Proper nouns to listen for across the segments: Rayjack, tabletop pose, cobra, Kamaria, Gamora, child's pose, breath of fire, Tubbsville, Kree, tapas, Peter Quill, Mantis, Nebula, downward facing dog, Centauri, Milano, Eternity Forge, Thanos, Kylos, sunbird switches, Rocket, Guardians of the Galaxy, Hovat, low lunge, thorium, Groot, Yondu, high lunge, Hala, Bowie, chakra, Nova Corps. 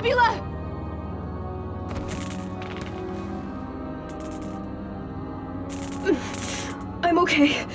Nebula! I'm okay.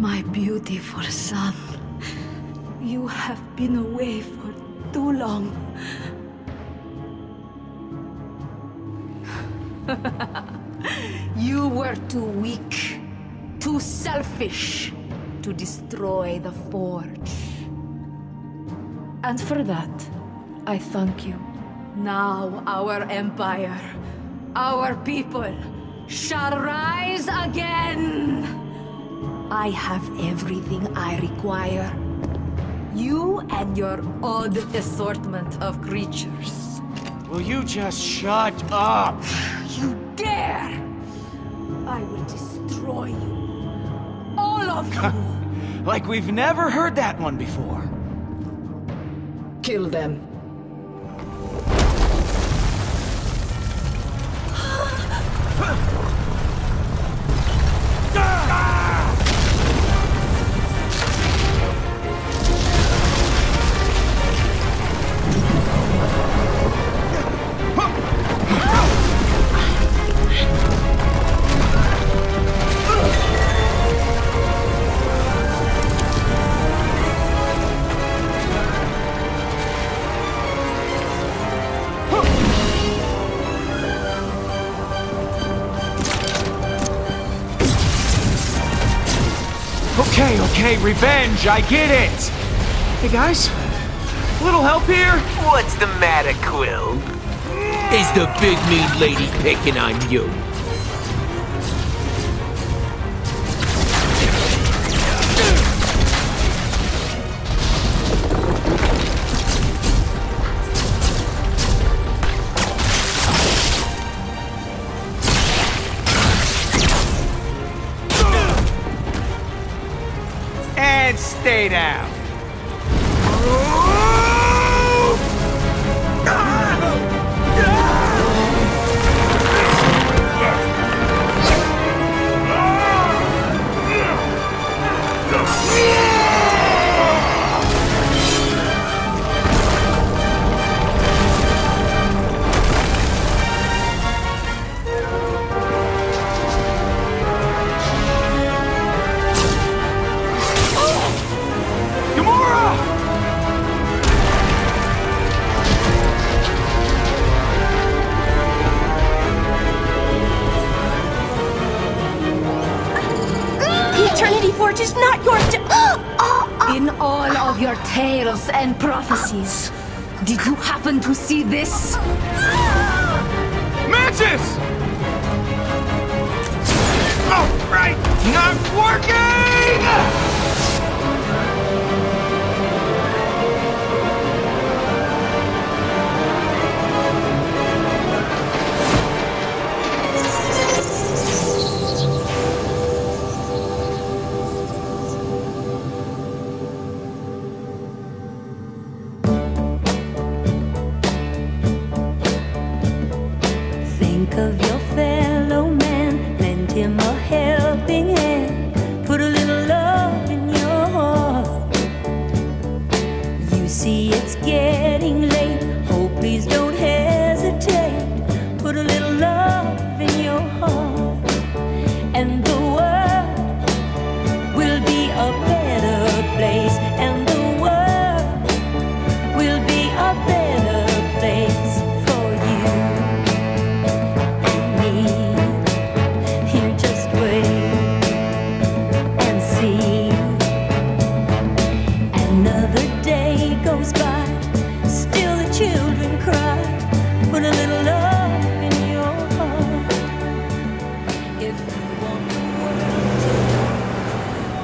My beautiful son, you have been away for too long. You were too weak, too selfish to destroy the Forge. And for that, I thank you. Now our empire, our people, shall rise again! I have everything I require. You and your odd assortment of creatures. Will you just shut up? You dare! I will destroy you. All of you! Like we've never heard that one before. Kill them. Okay, revenge, I get it! Hey guys, a little help here? What's the matter, Quill? Is the big mean lady picking on you? Stay down. Tales and prophecies. Did you happen to see this? Mantis! Oh, right! Not working!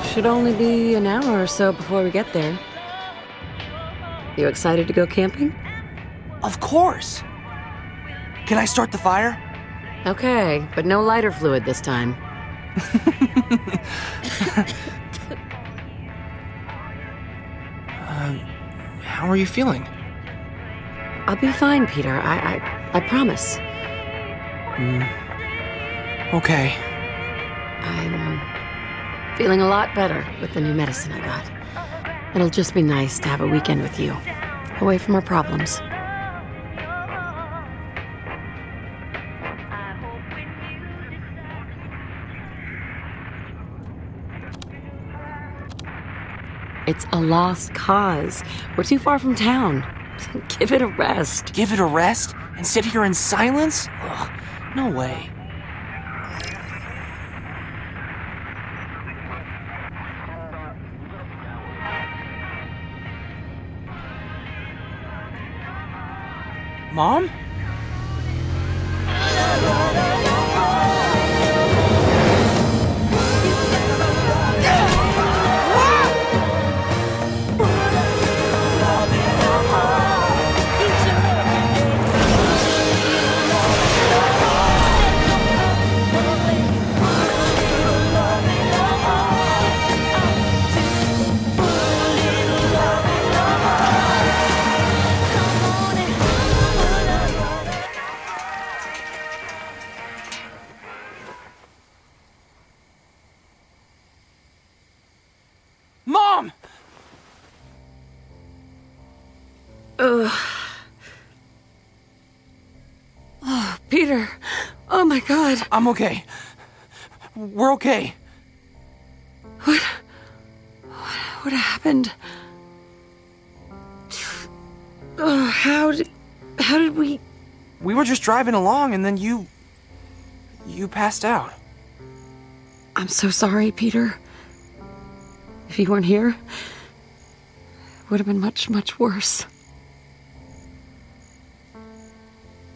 Should only be an hour or so before we get there. You excited to go camping? Of course! Can I start the fire? Okay, but no lighter fluid this time. How are you feeling? I'll be fine, Peter. I promise. Okay. I'm feeling a lot better with the new medicine I got. It'll just be nice to have a weekend with you, away from our problems. It's a lost cause. We're too far from town. Give it a rest. Give it a rest? And sit here in silence? Ugh, no way. Mom? Peter, oh my God. I'm okay. We're okay. What happened? Oh, how did we... We were just driving along and then you passed out. I'm so sorry, Peter. If you weren't here, it would have been much, much worse.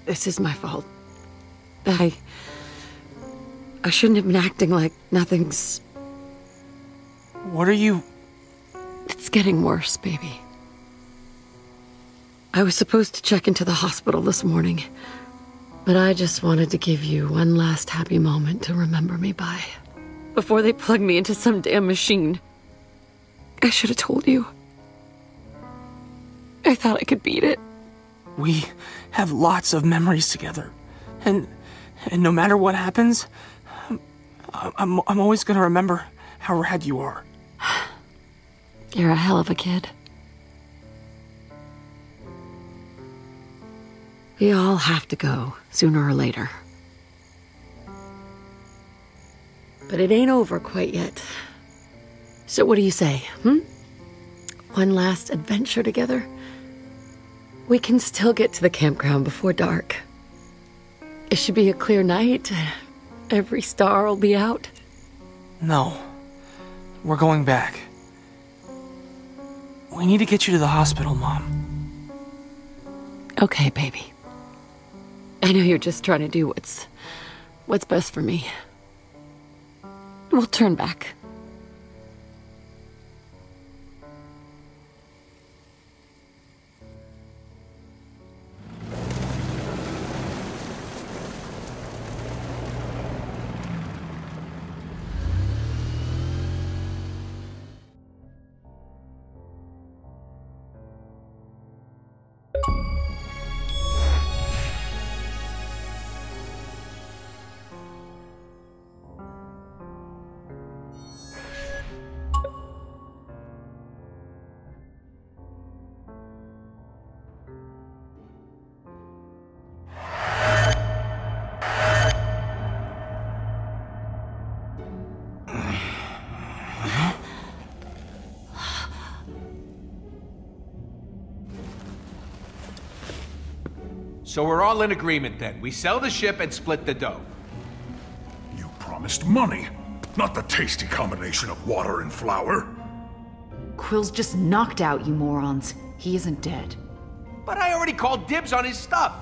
This is my fault. I shouldn't have been acting like nothing's... What are you... It's getting worse, baby. I was supposed to check into the hospital this morning, but I just wanted to give you one last happy moment to remember me by, before they plug me into some damn machine. I should have told you. I thought I could beat it. We have lots of memories together, and no matter what happens, I'm always gonna remember how rad you are. You're a hell of a kid. We all have to go, sooner or later. But it ain't over quite yet. So what do you say, One last adventure together? We can still get to the campground before dark. It should be a clear night. Every star will be out. No. We're going back. We need to get you to the hospital, Mom. Okay, baby. I know you're just trying to do what's best for me. We'll turn back. So we're all in agreement then. We sell the ship and split the dough. You promised money, not the tasty combination of water and flour. Quill's just knocked out, you morons. He isn't dead. But I already called dibs on his stuff.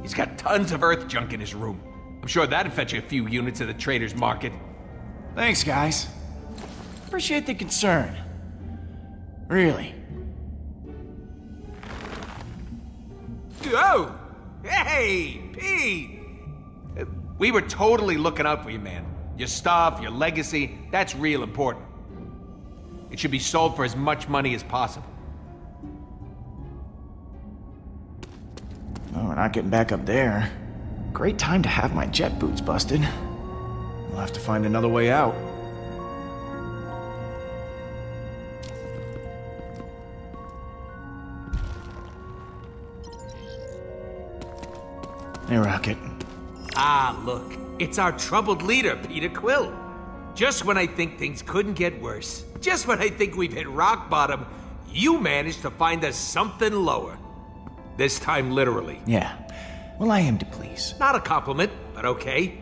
He's got tons of Earth junk in his room. I'm sure that'd fetch you a few units at the trader's market. Thanks, guys. Appreciate the concern. Really. Oh! Hey, Pete! We were totally looking out for you, man. Your stuff, your legacy, that's real important. It should be sold for as much money as possible. Oh, we're not getting back up there. Great time to have my jet boots busted. We'll have to find another way out. Hey, Rocket. Ah, look. It's our troubled leader, Peter Quill. Just when I think things couldn't get worse, just when I think we've hit rock bottom, you managed to find us something lower. This time, literally. Yeah. Well, I am to please. Not a compliment, but okay.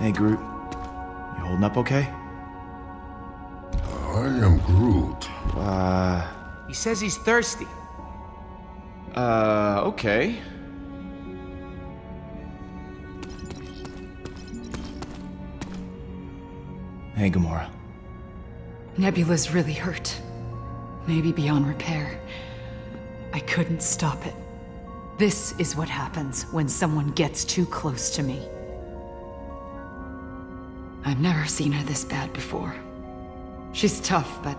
Hey, Groot. You holding up okay? I am Groot. He says he's thirsty. Okay. Hey, Gamora. Nebula's really hurt. Maybe beyond repair. I couldn't stop it. This is what happens when someone gets too close to me. I've never seen her this bad before. She's tough, but...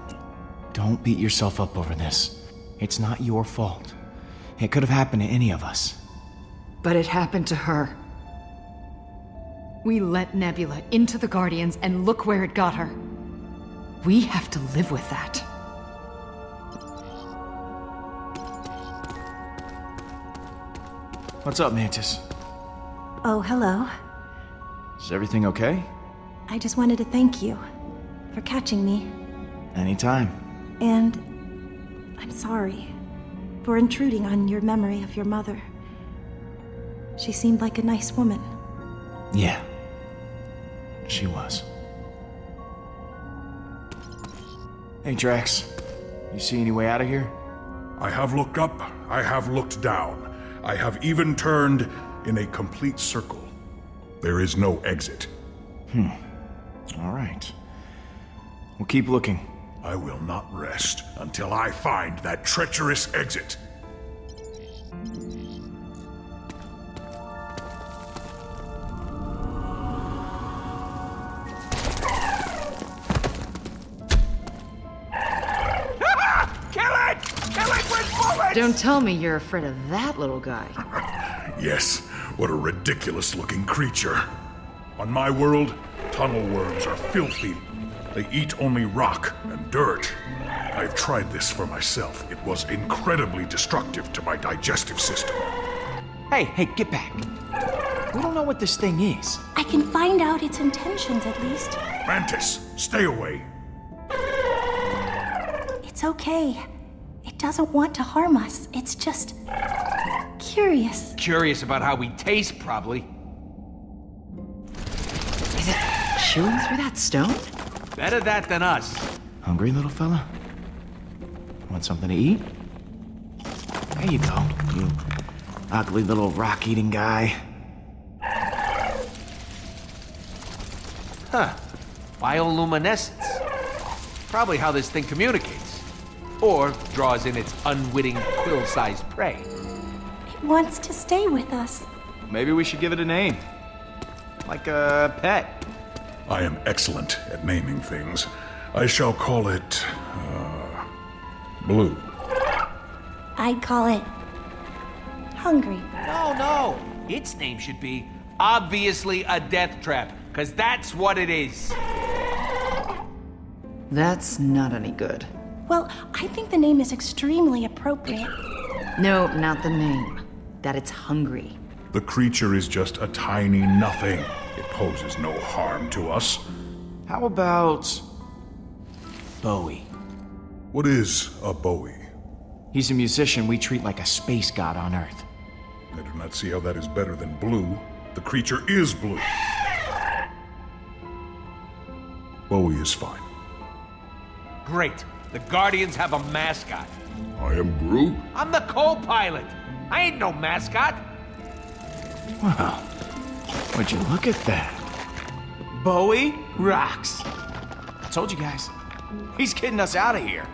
Don't beat yourself up over this. It's not your fault. It could have happened to any of us. But it happened to her. We let Nebula into the Guardians, and look where it got her. We have to live with that. What's up, Mantis? Oh, hello. Is everything okay? I just wanted to thank you for catching me. Anytime. And I'm sorry for intruding on your memory of your mother. She seemed like a nice woman. Yeah, she was. Hey, Drax, you see any way out of here? I have looked up, I have looked down. I have even turned in a complete circle. There is no exit. All right. We'll keep looking. I will not rest until I find that treacherous exit. Kill it! Kill it with bullets! Don't tell me you're afraid of that little guy. Yes, what a ridiculous-looking creature. On my world, tunnel worms are filthy. They eat only rock and dirt. I've tried this for myself. It was incredibly destructive to my digestive system. Hey, get back. We don't know what this thing is. I can find out its intentions, at least. Mantis, stay away. It's okay. It doesn't want to harm us. It's just... curious. Curious about how we taste, probably. Is it chewing through that stone? Better that than us. Hungry, little fella? Want something to eat? There you go, you ugly little rock-eating guy. Huh. Bioluminescence. Probably how this thing communicates. Or draws in its unwitting, quill-sized prey. It wants to stay with us. Maybe we should give it a name. Like a pet. I am excellent at naming things. I shall call it, Blue. I'd call it... Hungry. No. Its name should be, obviously, a death trap, because that's what it is. That's not any good. Well, I think the name is extremely appropriate. No, not the name. That it's hungry. The creature is just a tiny nothing. It poses no harm to us. How about... Bowie? What is a Bowie? He's a musician we treat like a space god on Earth. I do not see how that is better than Blue. The creature is Blue. Bowie is fine. Great. The Guardians have a mascot. I am Groot. I'm the co-pilot. I ain't no mascot. Wow, would you look at that? Bowie rocks. I told you guys, he's getting us out of here.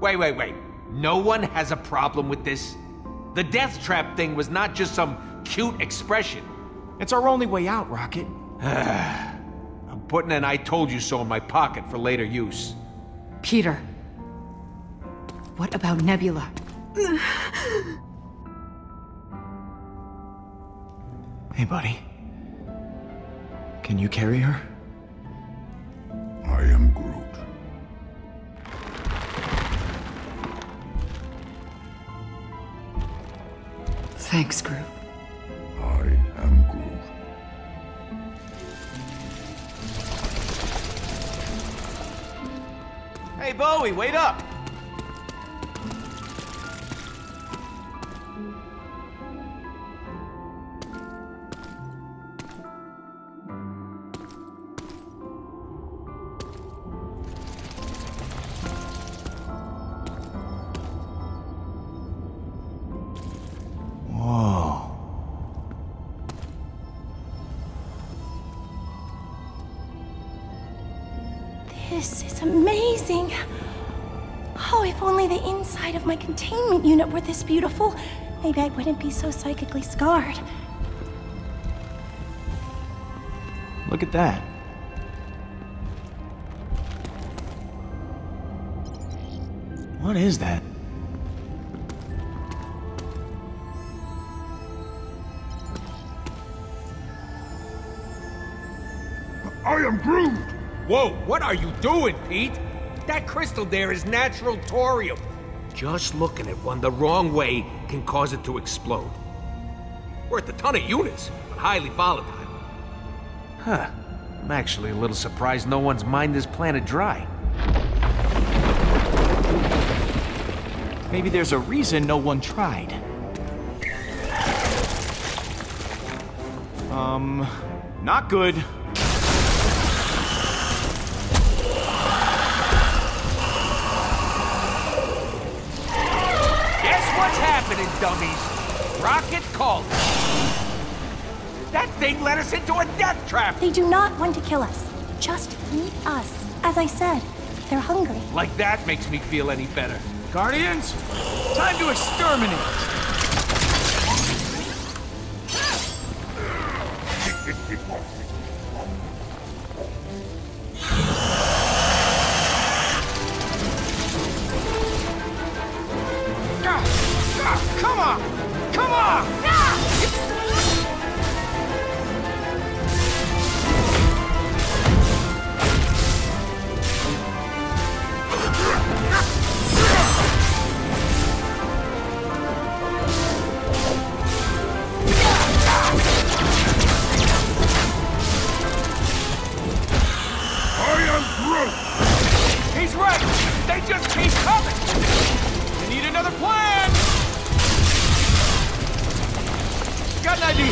Wait. No one has a problem with this. The death trap thing was not just some cute expression. It's our only way out, Rocket. I'm putting an I told you so in my pocket for later use. Peter, what about Nebula? Hey, buddy. Can you carry her? I am Groot. Thanks, Groot. I am Groot. Hey, Bowie, wait up! Containment unit were this beautiful, maybe I wouldn't be so psychically scarred. Look at that. What is that? I am Groot! Whoa, what are you doing, Pete? That crystal there is natural thorium. Just looking at one the wrong way can cause it to explode. Worth a ton of units, but highly volatile. Huh. I'm actually a little surprised no one's mined this planet dry. Maybe there's a reason no one tried. Not good. Dummies. Rocket called. That thing led us into a death trap! They do not want to kill us. Just eat us. As I said, they're hungry. Like that makes me feel any better. Guardians, time to exterminate! Come on! I am Groot! He's right! They just keep coming! They need another plan! Got an idea.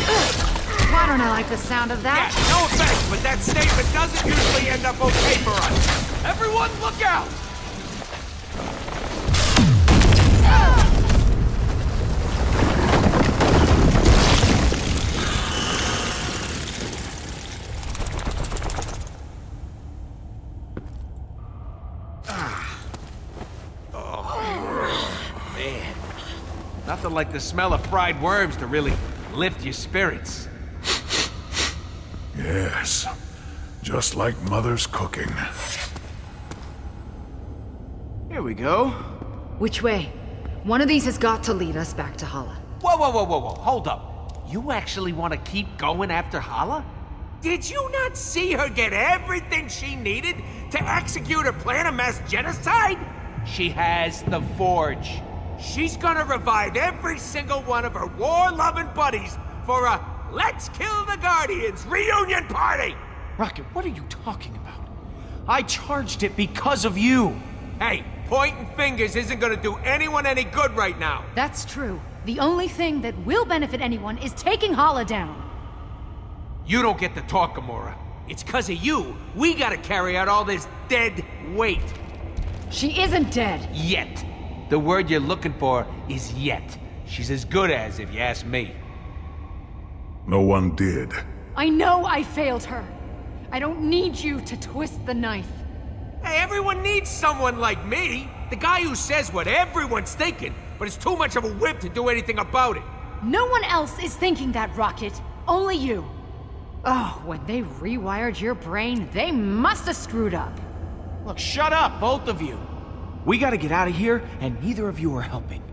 Why don't I like the sound of that? Yeah, no offense, but that statement doesn't usually end up okay for us. Everyone, look out! Oh, man. Nothing like the smell of fried worms to really lift your spirits. Yes, just like Mother's cooking. Here we go. Which way? One of these has got to lead us back to Hala. Whoa, hold up. You actually want to keep going after Hala? Did you not see her get everything she needed to execute her plan of mass genocide? She has the Forge. She's gonna revive every single one of her war-loving buddies for a Let's Kill the Guardians reunion party! Rocket, what are you talking about? I charged it because of you! Hey, pointing fingers isn't gonna do anyone any good right now! That's true. The only thing that will benefit anyone is taking Hala down. You don't get to talk, Gamora. It's 'cause of you we gotta carry out all this dead weight. She isn't dead. Yet. The word you're looking for is yet. She's as good as, if you ask me. No one did. I know I failed her. I don't need you to twist the knife. Hey, everyone needs someone like me. The guy who says what everyone's thinking, but it's too much of a whip to do anything about it. No one else is thinking that, Rocket. Only you. Oh, when they rewired your brain, they must have screwed up. Look, shut up, both of you. We gotta get out of here, and neither of you are helping.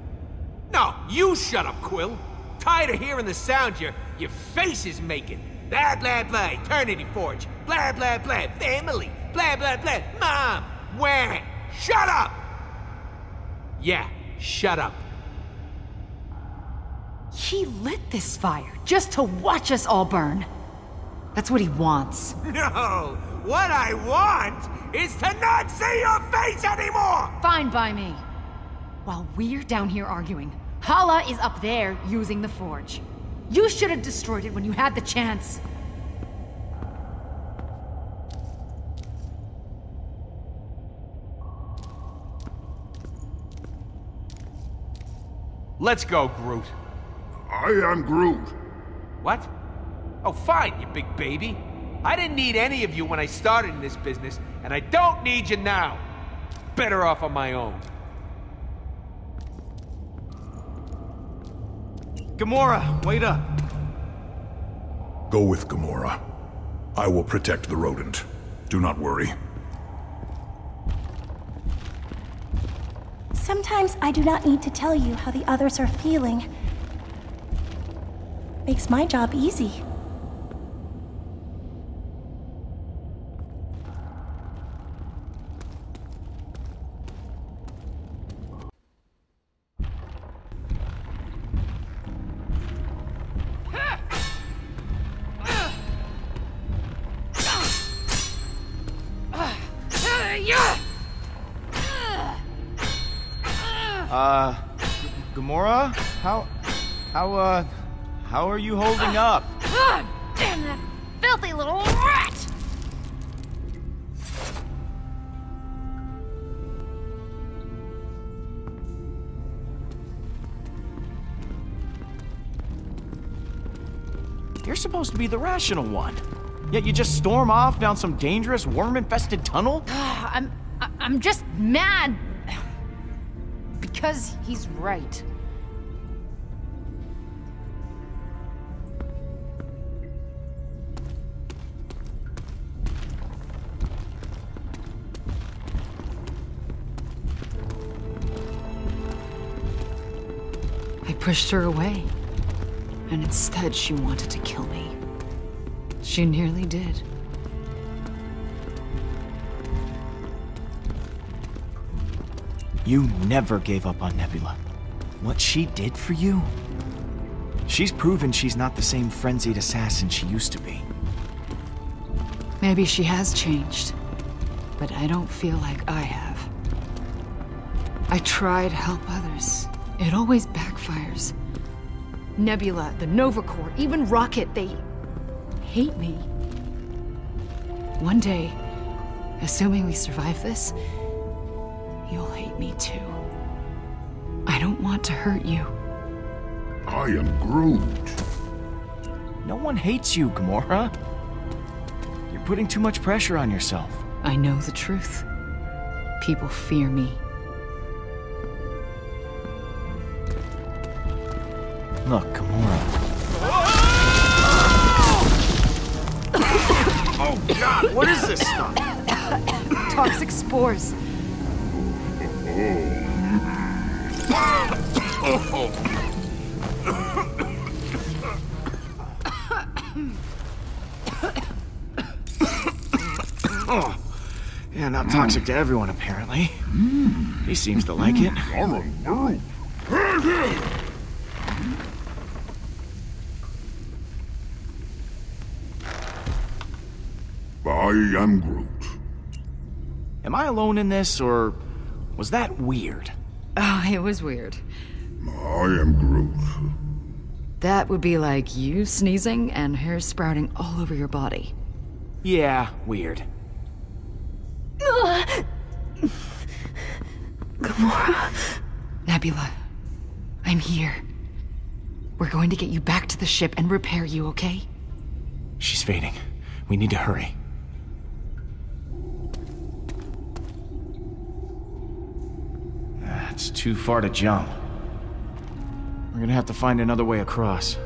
No, you shut up, Quill. Tired of hearing the sound your face is making. Blah, blah, blah, Eternity Forge. Blah, blah, blah, family. Blah, blah, blah, mom. Where? Shut up! Yeah, shut up. He lit this fire just to watch us all burn. That's what he wants. No! What I want is to not see your face anymore! Fine by me. While we're down here arguing, Hala is up there using the forge. You should have destroyed it when you had the chance. Let's go, Groot. I am Groot. What? Oh, fine, you big baby. I didn't need any of you when I started in this business, and I don't need you now. Better off on my own. Gamora, wait up. Go with Gamora. I will protect the rodent. Do not worry. Sometimes I do not need to tell you how the others are feeling. Makes my job easy. Gamora? How are you holding up? Damn that filthy little rat! You're supposed to be the rational one. Yet you just storm off down some dangerous worm-infested tunnel? I'm just mad. Because he's right. I pushed her away, and instead she wanted to kill me. She nearly did. You never gave up on Nebula. What she did for you? She's proven she's not the same frenzied assassin she used to be. Maybe she has changed, but I don't feel like I have. I try to help others. It always backfires. Nebula, the Nova Corps, even Rocket, they hate me. One day, assuming we survive this, you'll hate me too. I don't want to hurt you. I am Groot. No one hates you, Gamora. You're putting too much pressure on yourself. I know the truth. People fear me. Look, Gamora. Oh God, what is this stuff? Toxic spores. Yeah, not toxic to everyone apparently. He seems to like it. I am Groot. Am I alone in this, or was that weird? Oh, it was weird. I am Groot. That would be like you sneezing and hair sprouting all over your body. Yeah, weird. Gamora? Nebula, I'm here. We're going to get you back to the ship and repair you, okay? She's fading. We need to hurry. That's too far to jump. We're gonna have to find another way across.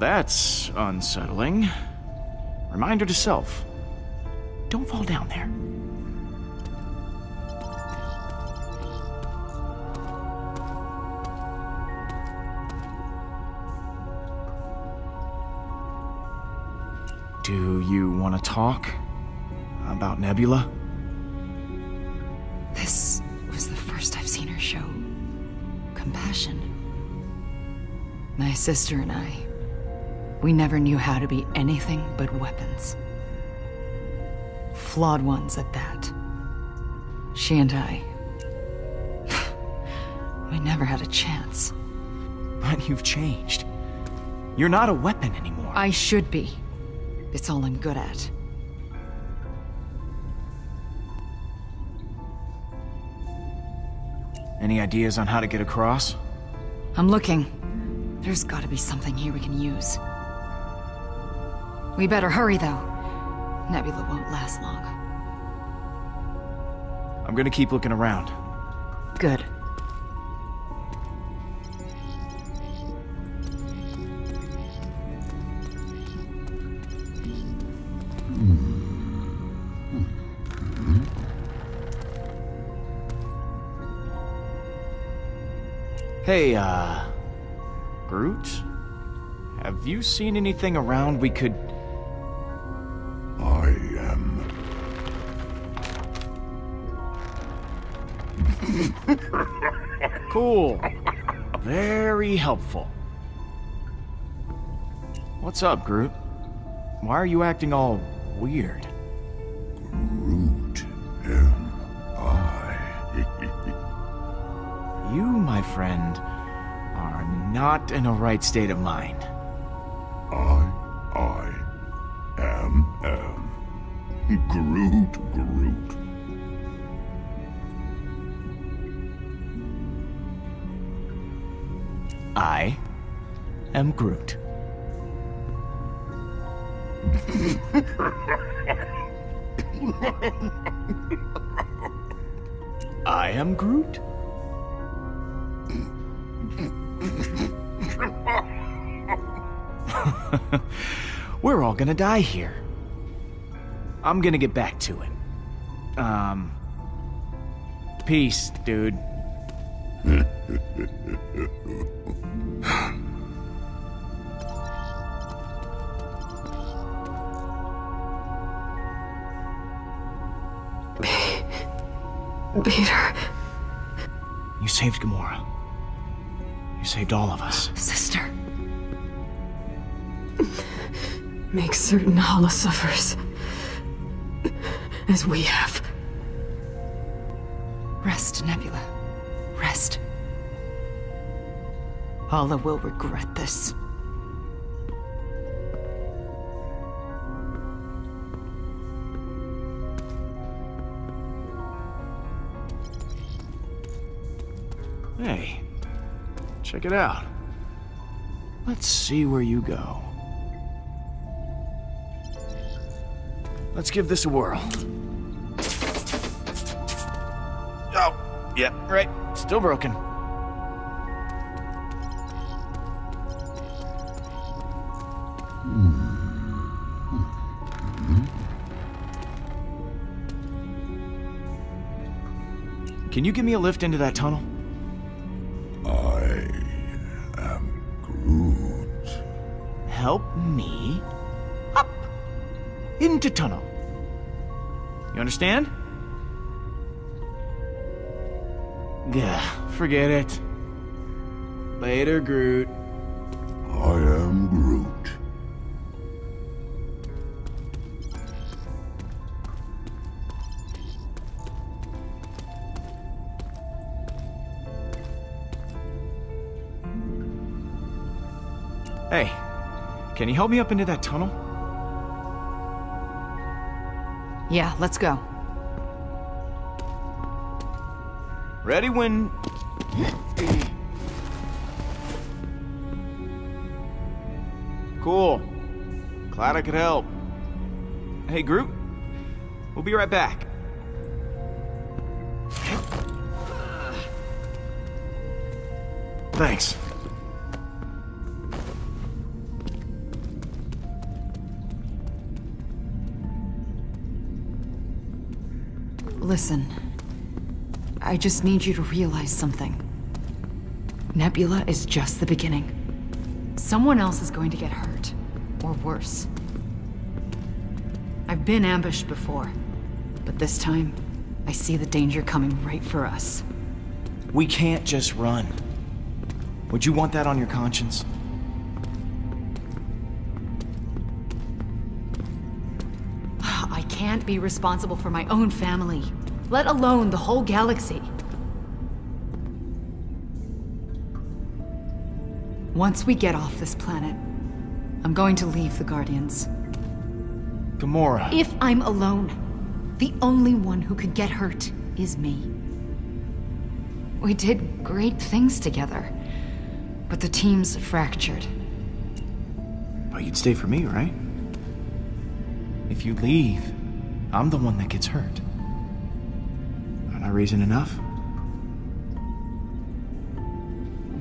That's unsettling. Reminder to self. Don't fall down there. Do you want to talk about Nebula? This was the first I've seen her show compassion. My sister and I, we never knew how to be anything but weapons. Flawed ones at that. She and I... we never had a chance. But you've changed. You're not a weapon anymore. I should be. It's all I'm good at. Any ideas on how to get across? I'm looking. There's gotta be something here we can use. We better hurry, though. Nebula won't last long. I'm gonna keep looking around. Good. Hey, Groot? Have you seen anything around we could... Cool. Very helpful. What's up, Groot? Why are you acting all weird? Groot am I. You, my friend, are not in a right state of mind. I am Groot. I am Groot. I am Groot. We're all gonna die here. I'm gonna get back to it. Peace, dude. Peter. You saved Gamora. You saved all of us. Sister. Make certain Hala suffers. As we have. Rest, Nebula. Rest. Hala will regret this. Hey, check it out. Let's see where you go. Let's give this a whirl. Oh, yeah, right. Still broken. Can you give me a lift into that tunnel? I am Groot. Help me up into tunnel. You understand? Yeah, forget it. Later, Groot. I am Groot. Hey, can you help me up into that tunnel? Yeah, let's go. Ready when... Cool. Glad I could help. Hey, Groot. We'll be right back. Thanks. Listen, I just need you to realize something. Nebula is just the beginning. Someone else is going to get hurt, or worse. I've been ambushed before, but this time, I see the danger coming right for us. We can't just run. Would you want that on your conscience? I can't be responsible for my own family, let alone the whole galaxy. Once we get off this planet, I'm going to leave the Guardians. Gamora. If I'm alone, the only one who could get hurt is me. We did great things together. But the team's fractured. But you'd stay for me, right? If you leave, I'm the one that gets hurt. Aren't I reason enough?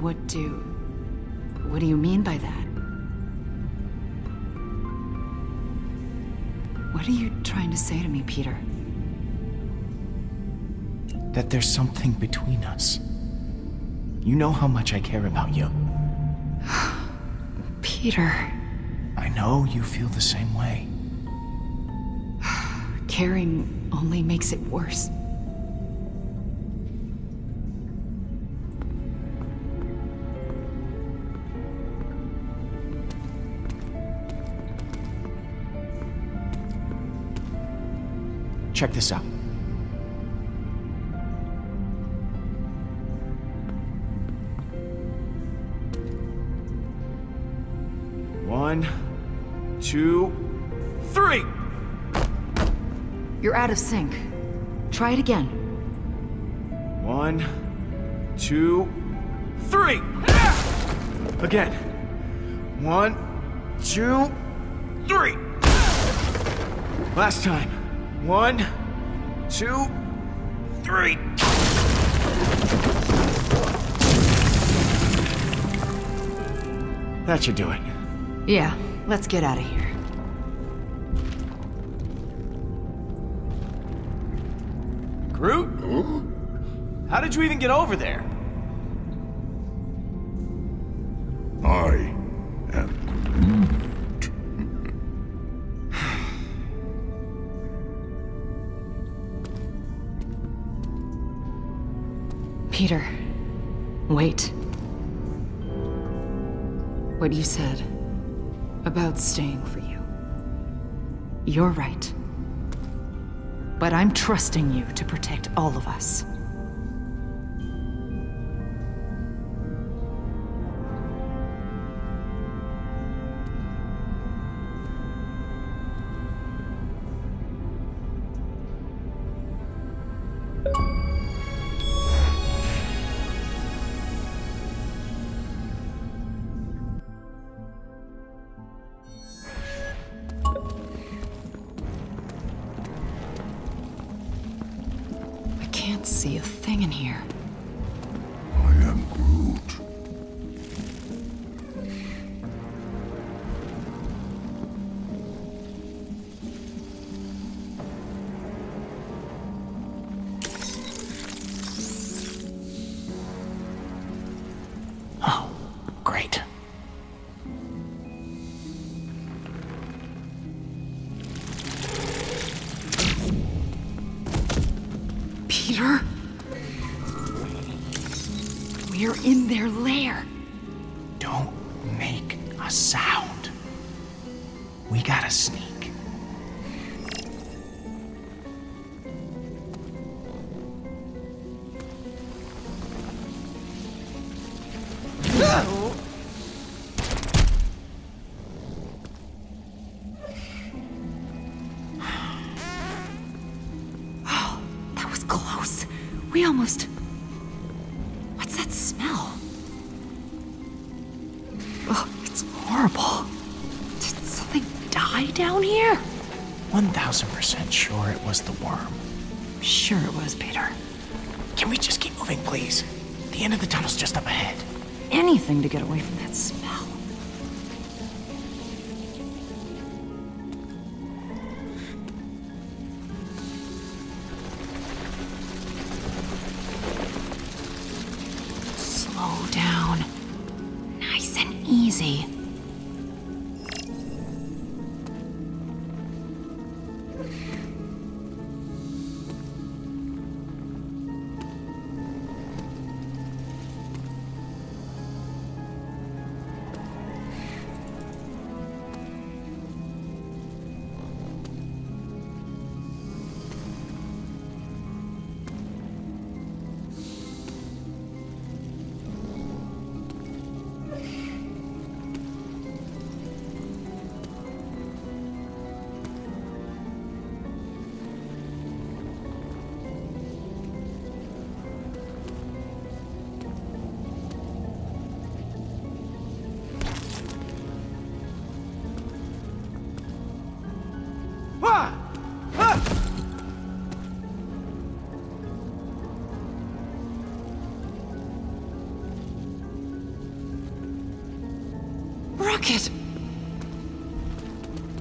What do you mean by that? What are you trying to say to me, Peter? That there's something between us. You know how much I care about you. Peter... I know you feel the same way. Caring only makes it worse. Check this out. One, two, three! You're out of sync. Try it again. One, two, three! Again. One, two, three! Last time. One, two, three! That should do it. Yeah, let's get out of here. Groot? How did you even get over there? I am Groot. Peter, wait. What you said. About staying for you. You're right. But I'm trusting you to protect all of us. We almost... What's that smell? Oh, it's horrible. Did something die down here? 1,000% sure it was the worm. Sure it was, Peter. Can we just keep moving, please? The end of the tunnel's just up ahead. Anything to get away from that smell. Slow down. Nice and easy.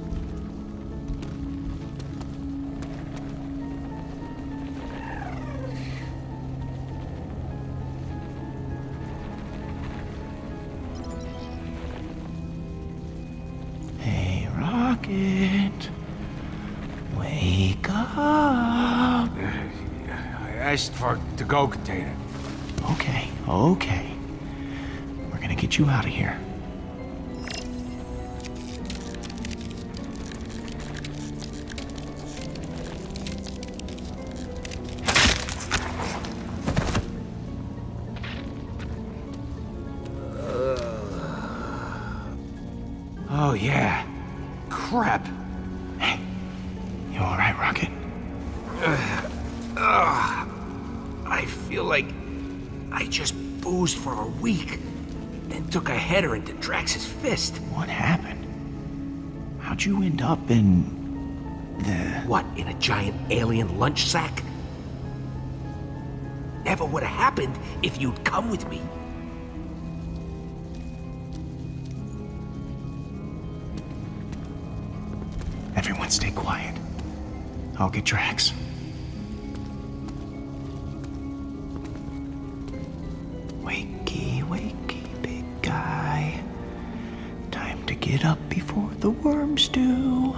Rocket! Hey, Rocket. Wake up. I asked for the go container. Okay, okay. We're gonna get you out of here. Oh, yeah. Crap. Hey, you all right, Rocket? I feel like I just boozed for a week, then took a header into Drax's fist. What happened? How'd you end up in the... What, in a giant alien lunch sack? Never would have happened if you'd come with me. Everyone stay quiet. I'll get Drax. Wakey, wakey, big guy. Time to get up before the worms do.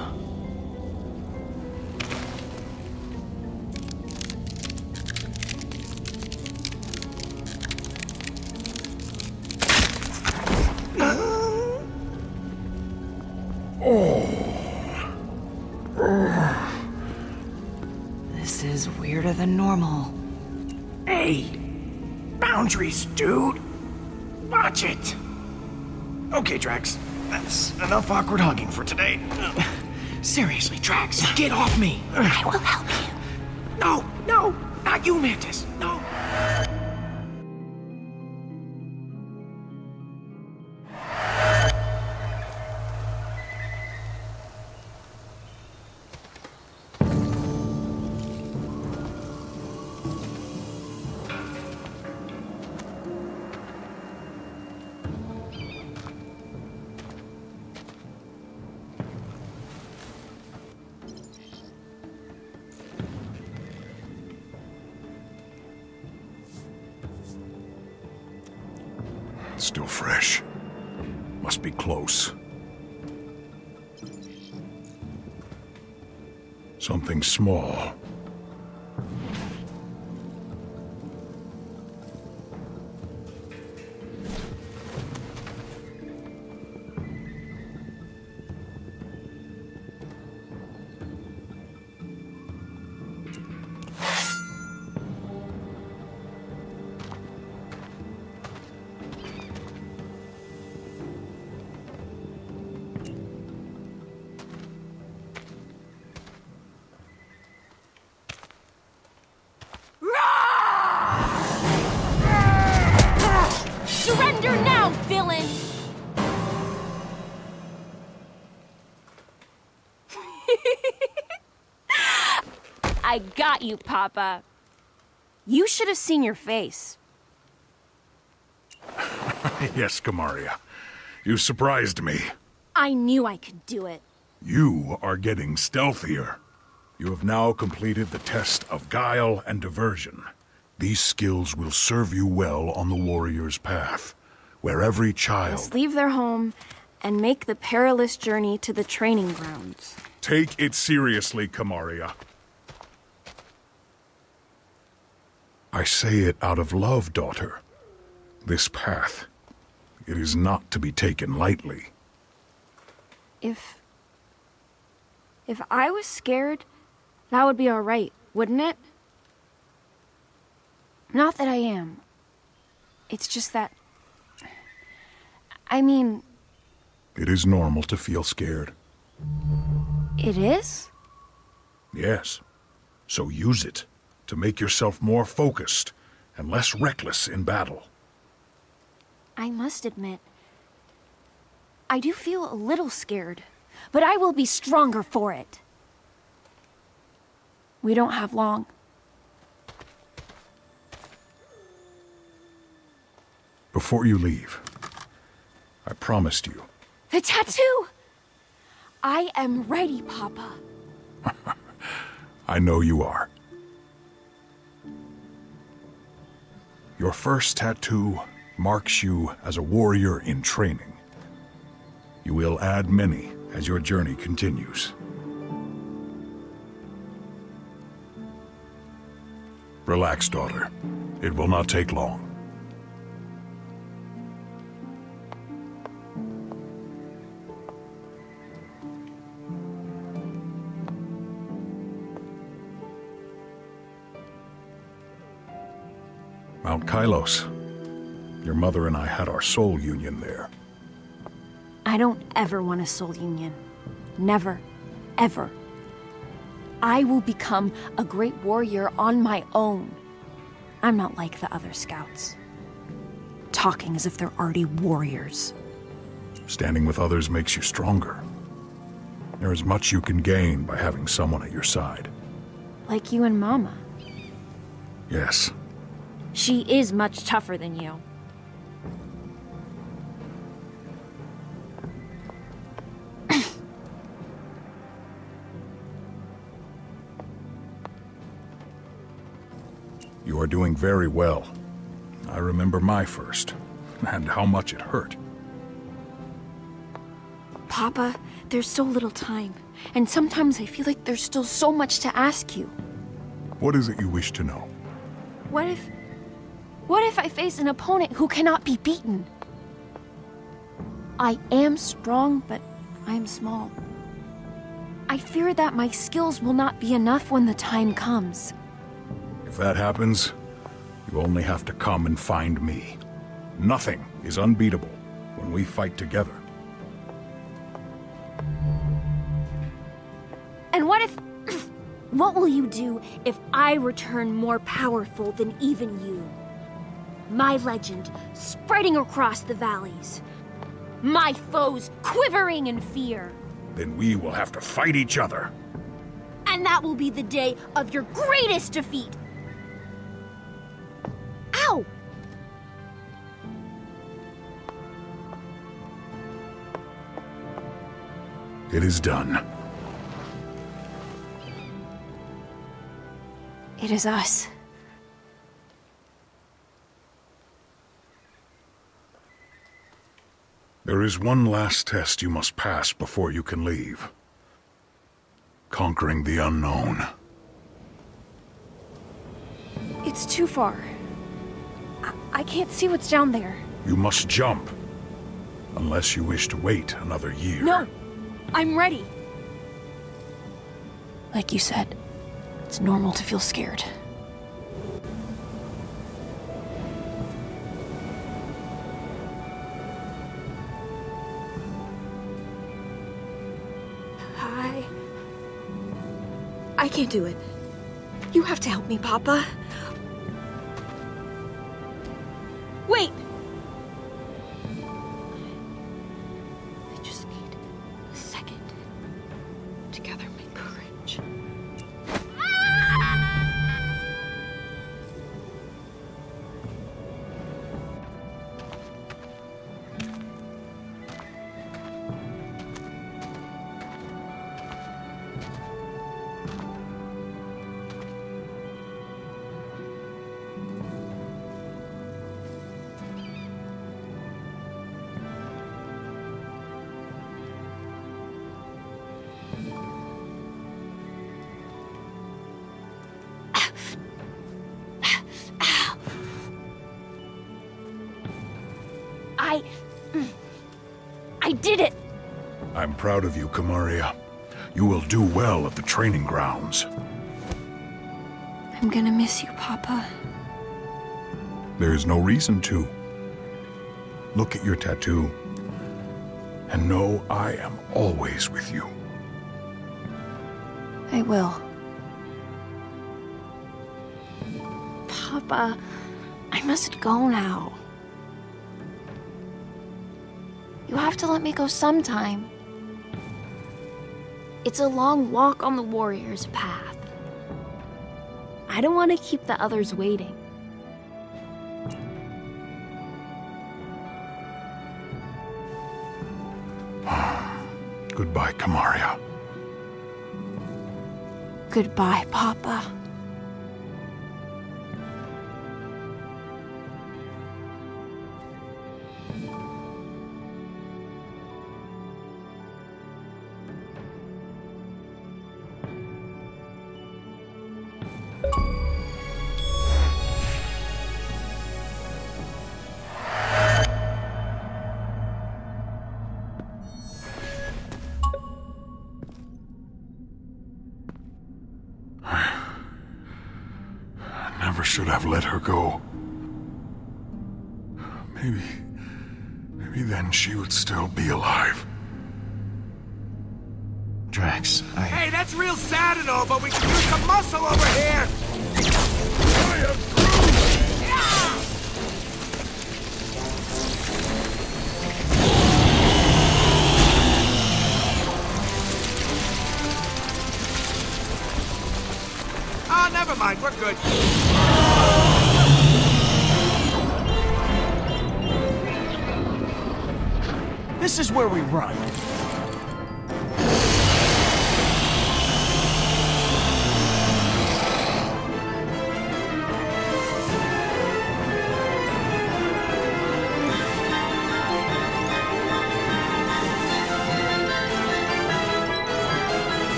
Than normal. Hey! Boundaries, dude! Watch it! Okay, Drax. That's enough awkward hugging for today. Seriously, Drax, get off me! I will help you. No! No! Not you, Mantis! No! Still fresh. Must be close. Something small. Surrender now, villain! I got you, Papa. You should have seen your face. Yes, Kamaria. You surprised me. I knew I could do it. You are getting stealthier. You have now completed the test of guile and diversion. These skills will serve you well on the warrior's path, where every child must leave their home and make the perilous journey to the training grounds. Take it seriously, Kamaria. I say it out of love, daughter. This path, it is not to be taken lightly. If I was scared, that would be all right, wouldn't it? Not that I am. It's just that... I mean... It is normal to feel scared. It is? Yes. So use it to make yourself more focused and less reckless in battle. I must admit, I do feel a little scared, but I will be stronger for it. We don't have long. Before you leave, I promised you. The tattoo! I am ready, Papa. I know you are. Your first tattoo marks you as a warrior in training. You will add many as your journey continues. Relax, daughter. It will not take long. Mount Kylos. Your mother and I had our soul union there. I don't ever want a soul union. Never. Ever. I will become a great warrior on my own. I'm not like the other scouts. Talking as if they're already warriors. Standing with others makes you stronger. There is much you can gain by having someone at your side. Like you and Mama. Yes. She is much tougher than you. You are doing very well. I remember my first, and how much it hurt. Papa, there's so little time, and sometimes I feel like there's still so much to ask you. What is it you wish to know? What if I face an opponent who cannot be beaten? I am strong, but I am small. I fear that my skills will not be enough when the time comes. If that happens, you only have to come and find me. Nothing is unbeatable when we fight together. And what will you do if I return more powerful than even you? My legend spreading across the valleys. My foes quivering in fear. Then we will have to fight each other. And that will be the day of your greatest defeat. It is done. It is us. There is one last test you must pass before you can leave. Conquering the unknown. It's too far. I can't see what's down there. You must jump. Unless you wish to wait another year. No! I'm ready. Like you said, it's normal to feel scared. I can't do it. You have to help me, Papa. Wait! I did it! I'm proud of you, Kamaria. You will do well at the training grounds. I'm gonna miss you, Papa. There's no reason to. Look at your tattoo. And know I am always with you. I will. Papa, I must go now. You have to let me go sometime. It's a long walk on the warrior's path. I don't want to keep the others waiting. Goodbye, Kamaria. Goodbye, Papa. Should have let her go. Maybe then she would still be alive. Drax, Hey, that's real sad and all, but we can use some muscle over here! I am Groot! Yeah! Ah, never mind, we're good. This is where we run.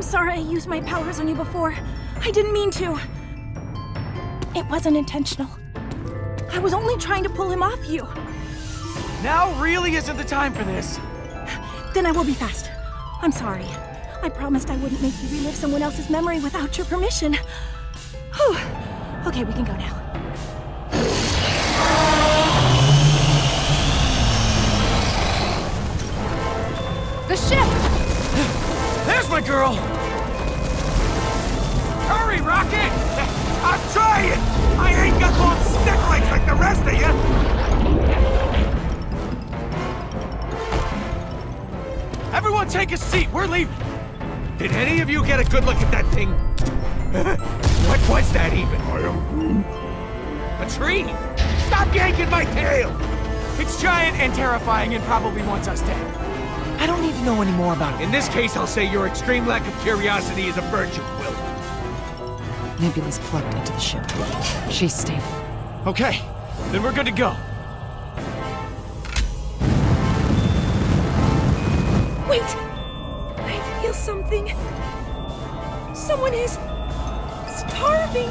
Sorry I used my powers on you before. I didn't mean to. It wasn't intentional. I was only trying to pull him off you. Now really isn't the time for this. Then I will be fast. I'm sorry. I promised I wouldn't make you relive someone else's memory without your permission. Whew. Okay, we can go now. The ship! There's my girl! Hurry, Rocket! I'm trying! I ain't got long stick legs like the rest of you! Everyone take a seat, we're leaving! Did any of you get a good look at that thing? What was that even? I am a tree! Stop yanking my tail! It's giant and terrifying and probably wants us dead. I don't need to know any more about it. In this case, I'll say your extreme lack of curiosity is a virtue, Will. Nebula's plugged into the ship. She's stable. Okay, then we're good to go. Wait! I feel something. Someone is starving.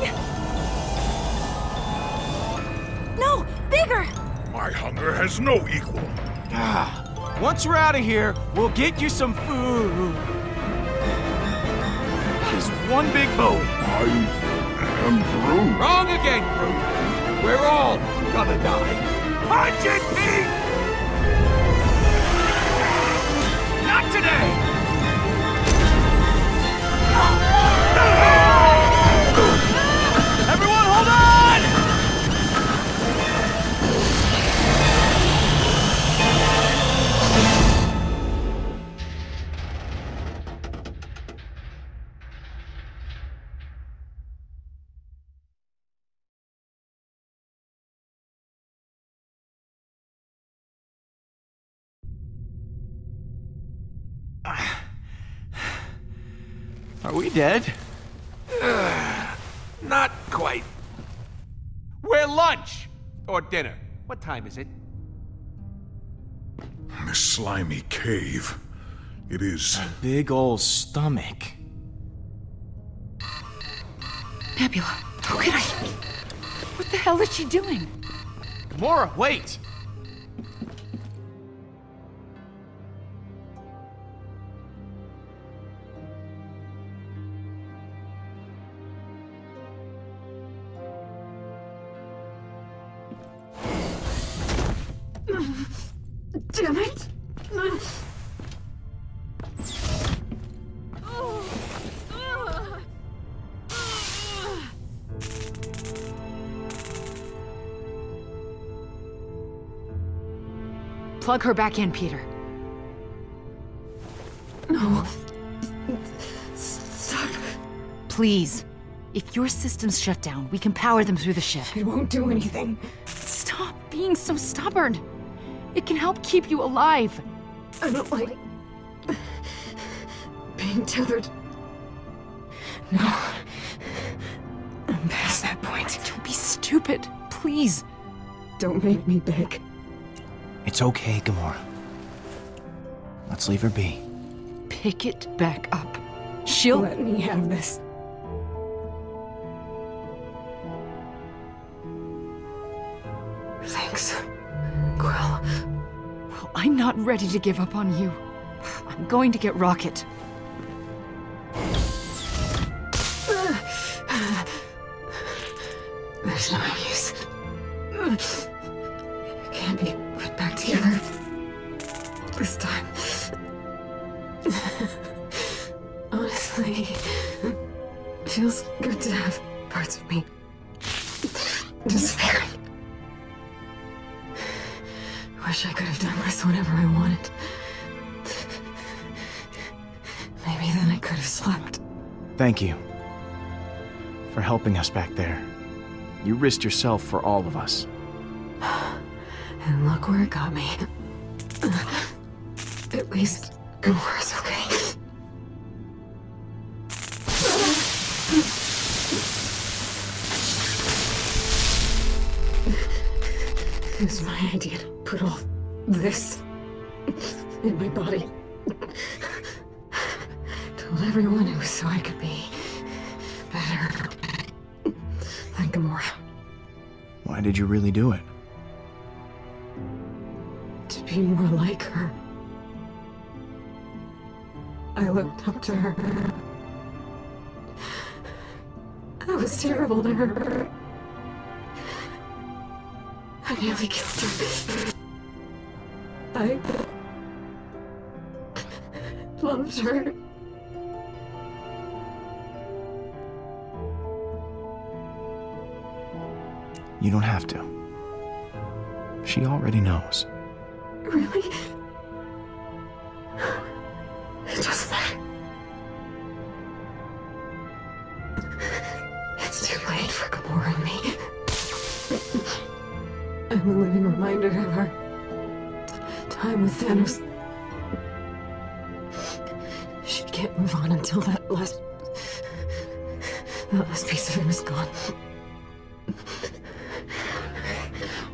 No, bigger! My hunger has no equal. Once we're out of here, we'll get you some food. That is one big Bowie. I am Groot. Wrong again, Groot. We're all gonna die. Punch it, Pete! Not today! Everyone, hold on! Are we dead? Not quite. We're lunch! Or dinner. What time is it? This slimy cave. It is... a big old stomach. Nebula, how could I... What the hell is she doing? Gamora, wait! Damn it! Plug her back in, Peter. No. Stop. Please. If your systems shut down, we can power them through the ship. It won't do anything. Stop being so stubborn. It can help keep you alive. I don't like... being tethered. No. I'm past that point. Don't be stupid. Please. Don't make me beg. It's okay, Gamora. Let's leave her be. Pick it back up. She'll... let me have this. Thanks, Quill. Well, I'm not ready to give up on you. I'm going to get Rocket. There's no use. It can't be put back together. This time. Honestly, it feels good to have parts of me disappearing. I wish I could have done this whenever I wanted. Maybe then I could have slept. Thank you for helping us back there. You risked yourself for all of us. And look where it got me. At least Gamora's okay. It was my idea to put all this in my body. Told everyone it was so I could be better than Gamora. Why did you really do it? To be more like her. I looked up to her. I was terrible to her. I nearly killed her. I loved her. You don't have to. She already knows. Really? It doesn't matter. It's too late for Gamora and me. I'm a living reminder of her time with Thanos. She can't move on until that last piece of him is gone.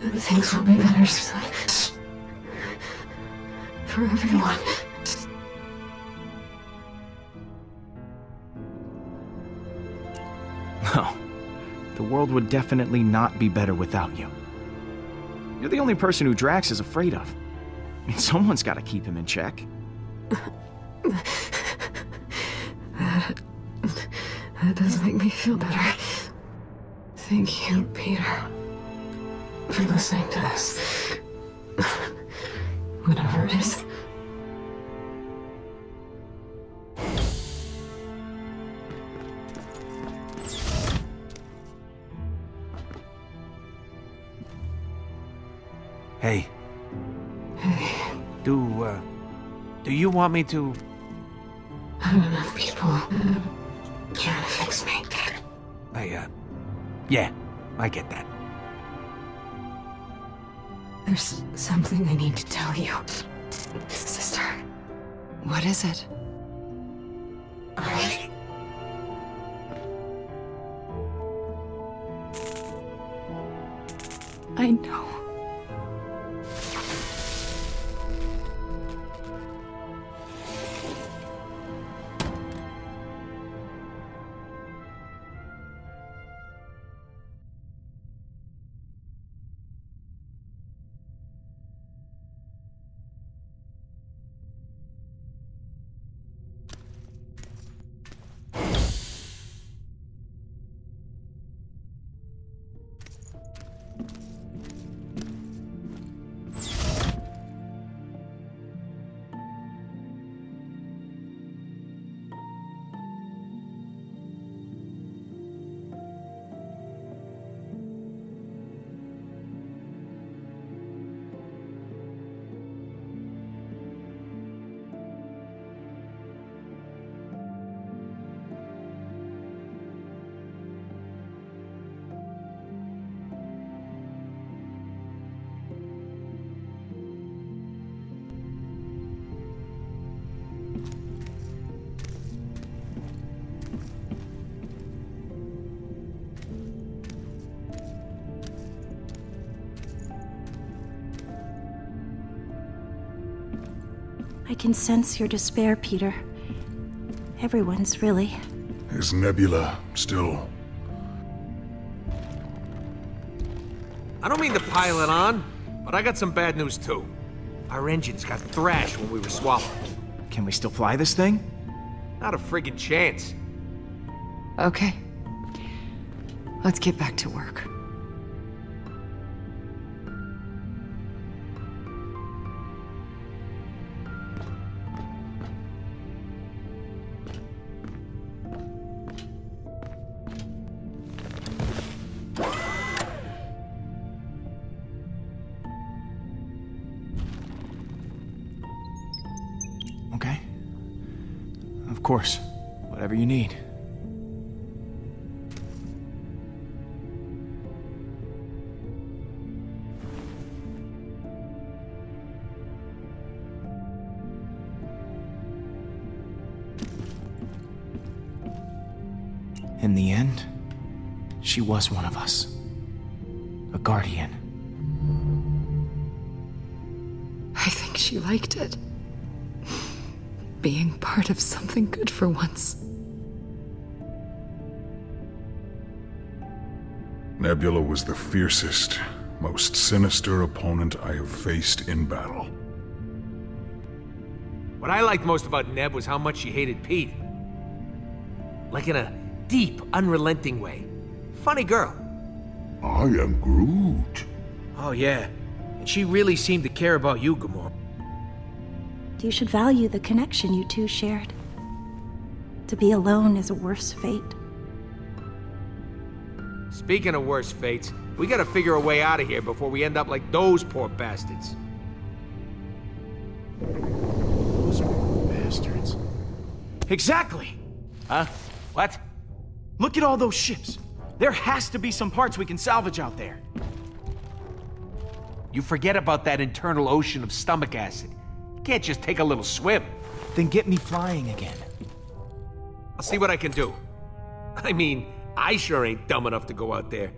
And things will be better soon. For everyone. No. The world would definitely not be better without you. You're the only person who Drax is afraid of. I mean, someone's got to keep him in check. That does make me feel better. Thank you, Peter, for listening to this. Whatever it is. Hey. Hey. Do you want me to... I don't know if people trying to fix me. Yeah, I get that. There's something I need to tell you, sister. What is it? I know. I can sense your despair, Peter. Everyone's, really. Is Nebula still? I don't mean to pile it on, but I got some bad news too. Our engines got thrashed when we were swallowed. Can we still fly this thing? Not a friggin' chance. Okay. Let's get back to work. Of course, whatever you need. In the end, she was one of us. A guardian. I think she liked it. Being part of something good for once. Nebula was the fiercest, most sinister opponent I have faced in battle. What I liked most about Neb was how much she hated Pete. Like in a deep, unrelenting way. Funny girl. I am Groot. Oh yeah, and she really seemed to care about you, Gamora. You should value the connection you two shared. To be alone is a worse fate. Speaking of worse fates, we gotta figure a way out of here before we end up like those poor bastards. Those poor bastards. Exactly! Huh? What? Look at all those ships. There has to be some parts we can salvage out there. You forget about that internal ocean of stomach acid. Can't just take a little swim. Then get me flying again. I'll see what I can do. I mean, I sure ain't dumb enough to go out there.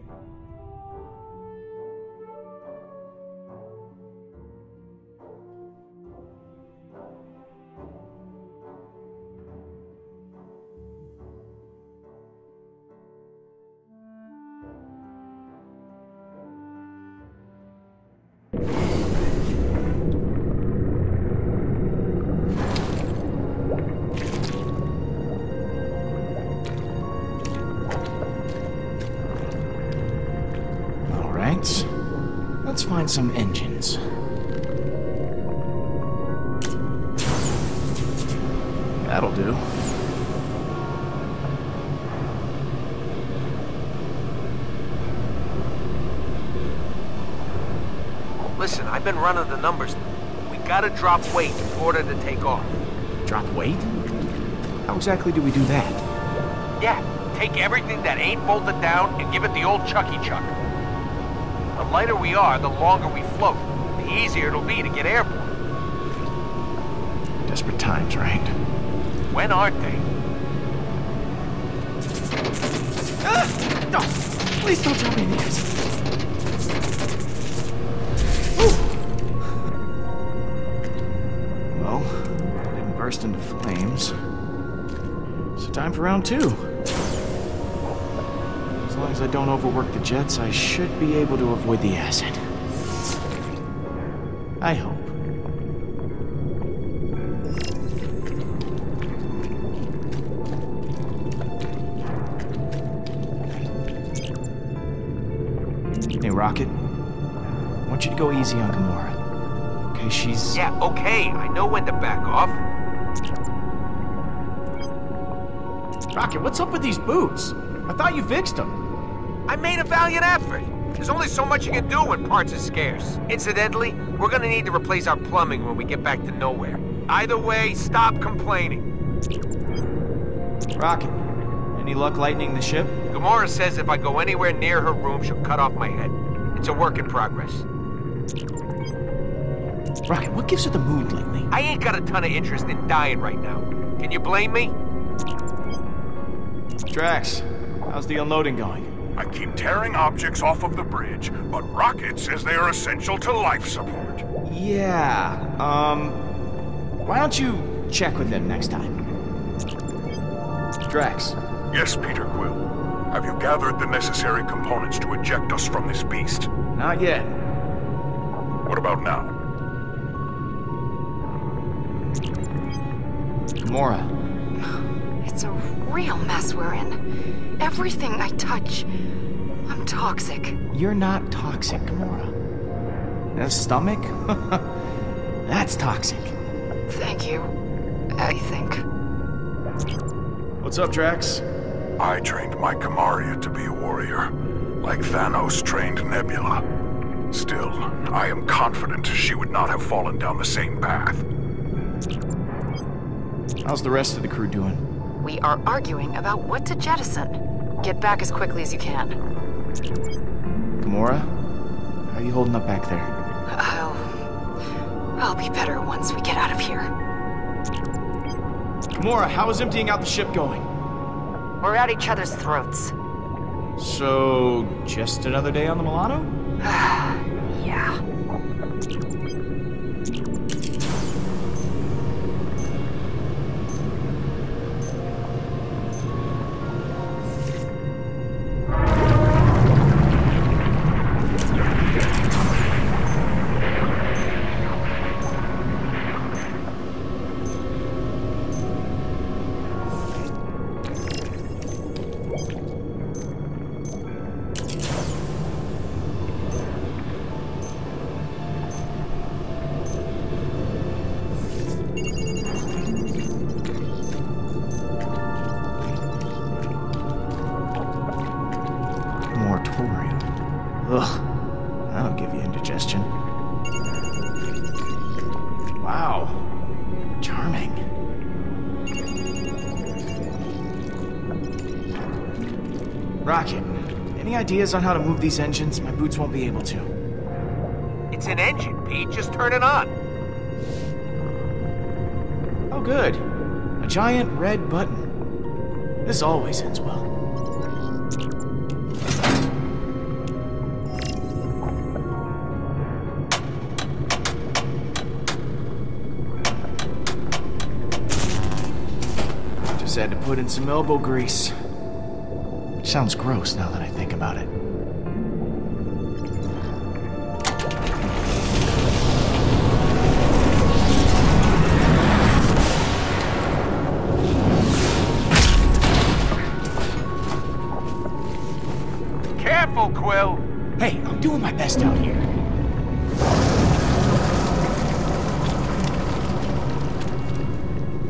Let's find some engines. That'll do. Listen, I've been running the numbers. We gotta drop weight in order to take off. Drop weight? How exactly do we do that? Yeah, take everything that ain't bolted down and give it the old Chucky Chuck. The lighter we are, the longer we float, the easier it'll be to get airborne. desperate times, right? When aren't they? No! Please don't tell me this. Well, I didn't burst into flames. So time for round two. As long as I don't overwork the jets, I should be able to avoid the acid. I hope. Hey, Rocket. I want you to go easy on Gamora. Okay, she's... Yeah, okay. I know when to back off. Rocket, what's up with these boots? I thought you fixed them. I made a valiant effort. There's only so much you can do when parts are scarce. Incidentally, we're gonna need to replace our plumbing when we get back to nowhere. Either way, stop complaining. Rocket, any luck lightening the ship? Gamora says if I go anywhere near her room, she'll cut off my head. It's a work in progress. Rocket, what gives her the mood lately? I ain't got a ton of interest in dying right now. Can you blame me? Drax, how's the unloading going? I keep tearing objects off of the bridge, but Rocket says they are essential to life support. Yeah, why don't you check with them next time? Drax. Yes, Peter Quill. Have you gathered the necessary components to eject us from this beast? Not yet. What about now? Gamora. It's a real mess we're in. Everything I touch, I'm toxic. You're not toxic, Gamora. That stomach? That's toxic. Thank you, I think. What's up, Drax? I trained my Kamaria to be a warrior, like Thanos trained Nebula. Still, I am confident she would not have fallen down the same path. How's the rest of the crew doing? We are arguing about what to jettison. Get back as quickly as you can. Gamora? How are you holding up back there? I'll be better once we get out of here. Gamora, how is emptying out the ship going? We're at each other's throats. So, just another day on the Milano? Yeah. Ugh, that'll give you indigestion. Wow, charming. Rocket, any ideas on how to move these engines? My boots won't be able to. It's an engine, Pete. Just turn it on. Oh, good. A giant red button. This always ends well. Had to put in some elbow grease. Which sounds gross now that I think about it. Careful, Quill! Hey, I'm doing my best out here.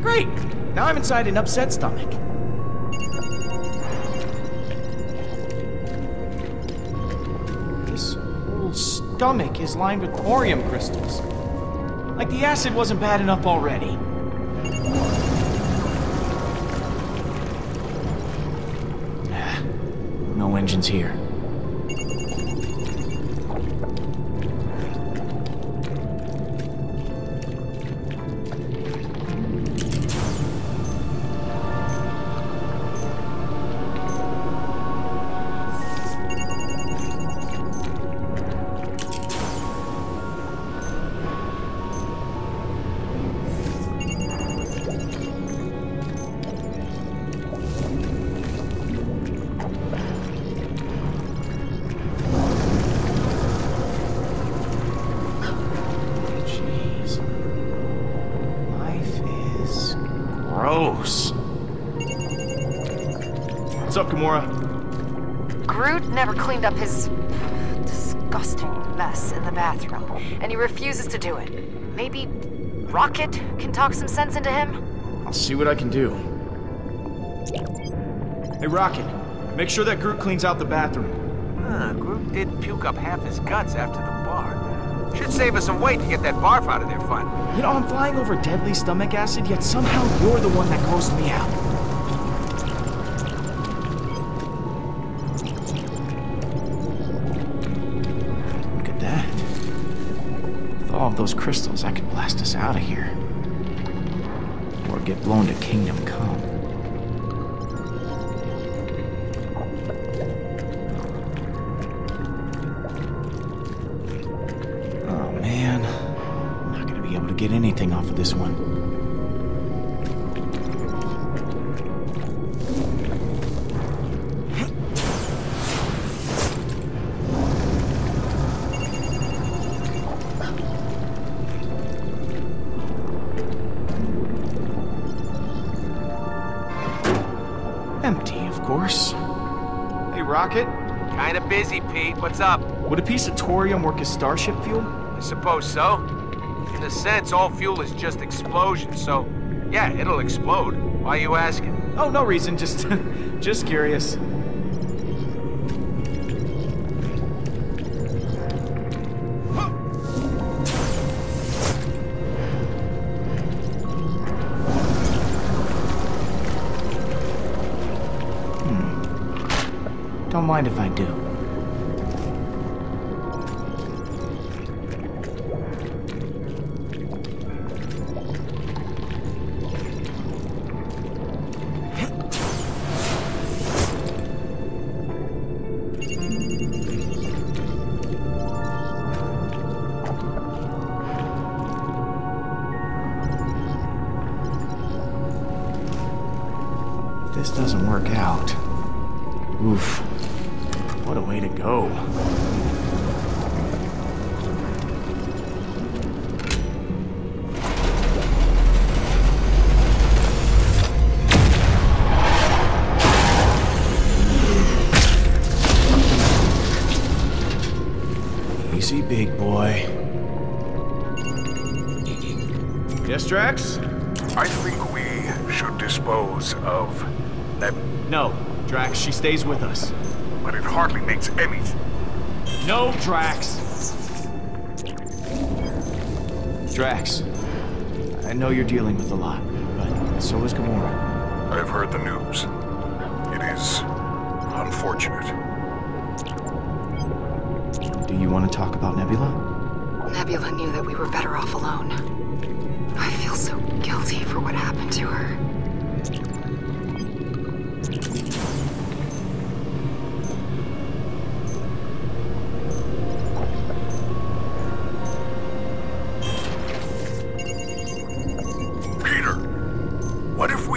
Great! Now I'm inside an upset stomach. This whole stomach is lined with thorium crystals. Like the acid wasn't bad enough already. No engines here. What's up, Gamora? Groot never cleaned up his disgusting mess in the bathroom, and he refuses to do it. Maybe Rocket can talk some sense into him? I'll see what I can do. Hey, Rocket, make sure that Groot cleans out the bathroom. Huh, Groot did puke up half his guts after the bar. Should save us some weight to get that barf out of there finally. You know, I'm flying over deadly stomach acid, yet somehow you're the one that grossed me out. Those crystals, I could blast us out of here. Or get blown to Kingdom Come. Oh man, I'm not gonna be able to get anything off of this one. Kinda busy, Pete. What's up? Would a piece of thorium work as starship fuel? I suppose so. In a sense, all fuel is just explosions, so yeah, it'll explode. Why are you asking? Oh, no reason. Just, just curious. Don't mind if I do. If this doesn't work out, oof. What a way to go. Easy, big boy. Yes, Drax? I think we should dispose of Nebula. No, Drax, she stays with us. But it hardly makes any... No, Drax! Drax, I know you're dealing with a lot, but so is Gamora. I've heard the news. It is unfortunate. Do you want to talk about Nebula? Nebula knew that we were better off alone. I feel so guilty for what happened to her.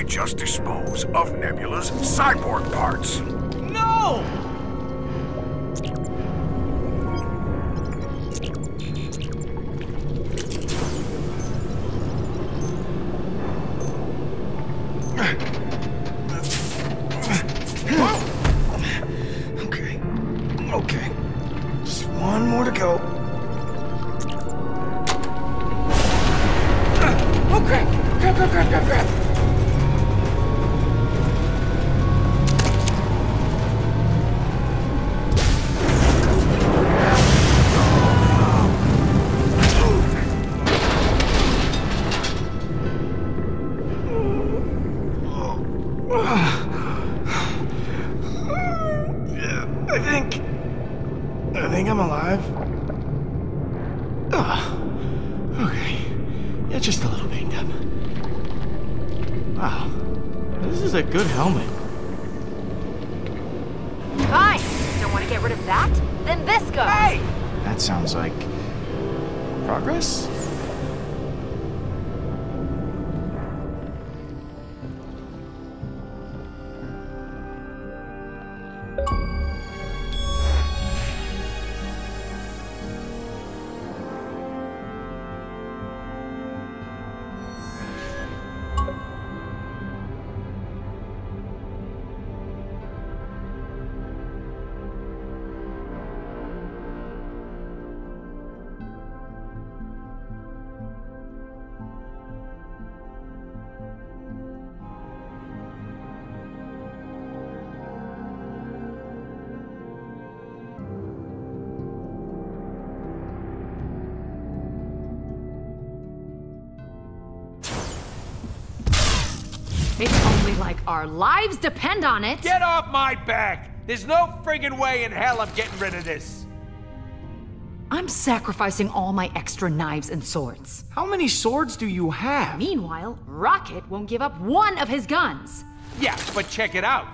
Just dispose of Nebula's cyborg parts. No! Okay. Okay. Just one more to go. Oh, crap! Crap, crap, crap, crap, crap! I think I'm alive. Oh, okay. Yeah, just a little banged up. Wow. This is a good helmet. Fine. Don't want to get rid of that? Then this goes. Hey! That sounds like... progress? It's only like our lives depend on it. Get off my back! There's no friggin' way in hell I'm getting rid of this. I'm sacrificing all my extra knives and swords. How many swords do you have? Meanwhile, Rocket won't give up one of his guns. Yeah, but check it out.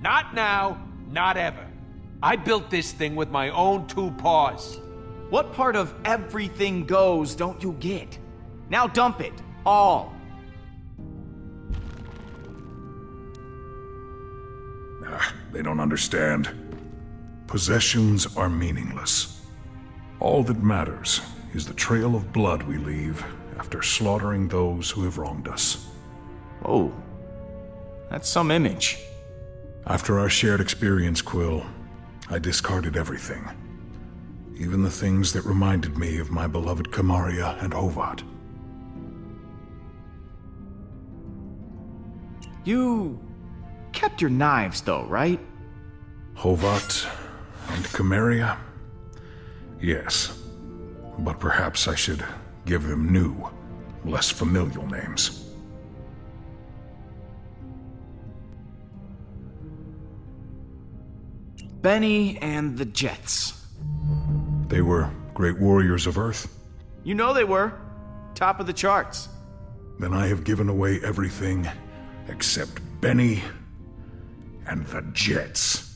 Not now, not ever. I built this thing with my own two paws. What part of everything goes don't you get? Now dump it, all. They don't understand. Possessions are meaningless. All that matters is the trail of blood we leave after slaughtering those who have wronged us. Oh, that's some image. After our shared experience, Quill, I discarded everything. Even the things that reminded me of my beloved Kamaria and Hovat. You kept your knives, though, right? Hovat and Kamaria? Yes. But perhaps I should give them new, less familial names. Benny and the Jets. They were great warriors of Earth. You know they were. Top of the charts. Then I have given away everything except Benny and the Jets.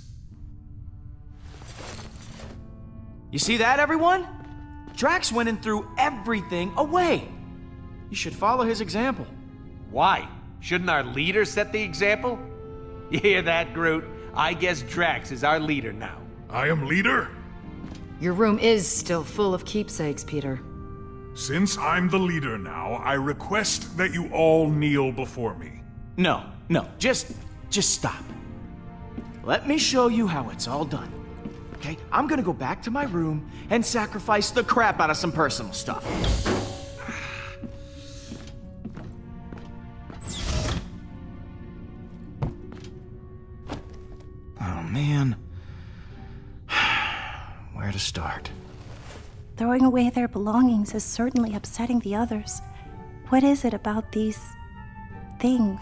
You see that, everyone? Drax went and threw everything away. You should follow his example. Why? Shouldn't our leader set the example? You hear that, Groot? I guess Drax is our leader now. I am leader? Your room is still full of keepsakes, Peter. Since I'm the leader now, I request that you all kneel before me. No, no, just stop. Let me show you how it's all done. Okay, I'm gonna go back to my room and sacrifice the crap out of some personal stuff. Oh, man. Where to start? Throwing away their belongings is certainly upsetting the others. What is it about these things?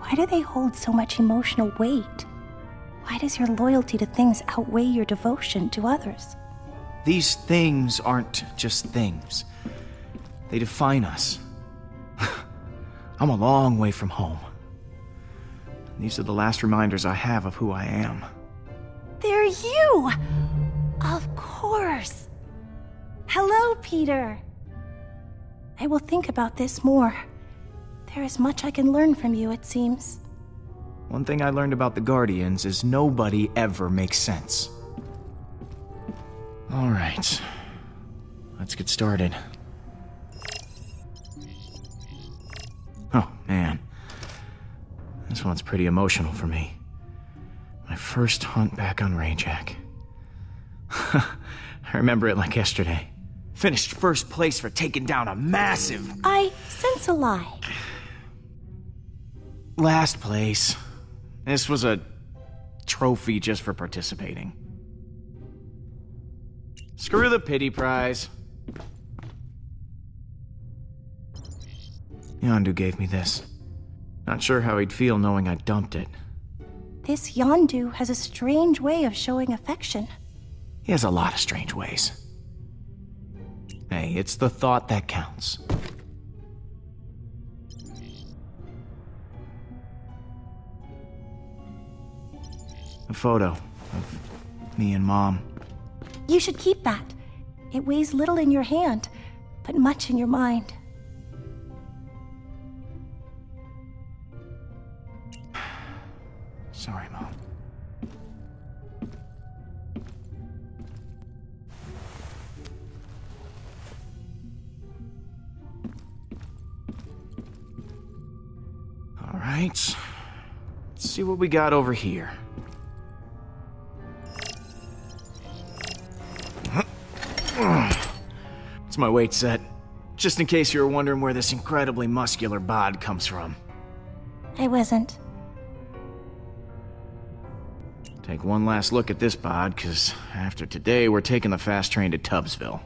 Why do they hold so much emotional weight? Why does your loyalty to things outweigh your devotion to others? These things aren't just things. They define us. I'm a long way from home. These are the last reminders I have of who I am. They're you! Of course! Hello, Peter! I will think about this more. There is much I can learn from you, it seems. One thing I learned about the Guardians is nobody ever makes sense. All right. Let's get started. Oh, man. This one's pretty emotional for me. My first hunt back on Rayjack. I remember it like yesterday. Finished first place for taking down a massive... I sense a lie. Last place. This was a trophy just for participating. Screw the pity prize. Yondu gave me this. Not sure how he'd feel knowing I dumped it. This Yondu has a strange way of showing affection. He has a lot of strange ways. Hey, it's the thought that counts. A photo of me and Mom. You should keep that. It weighs little in your hand, but much in your mind. Sorry, Mom. All right. Let's see what we got over here. It's my weight set. Just in case you were wondering where this incredibly muscular bod comes from. I wasn't. Take one last look at this bod, because after today, we're taking the fast train to Tubbsville.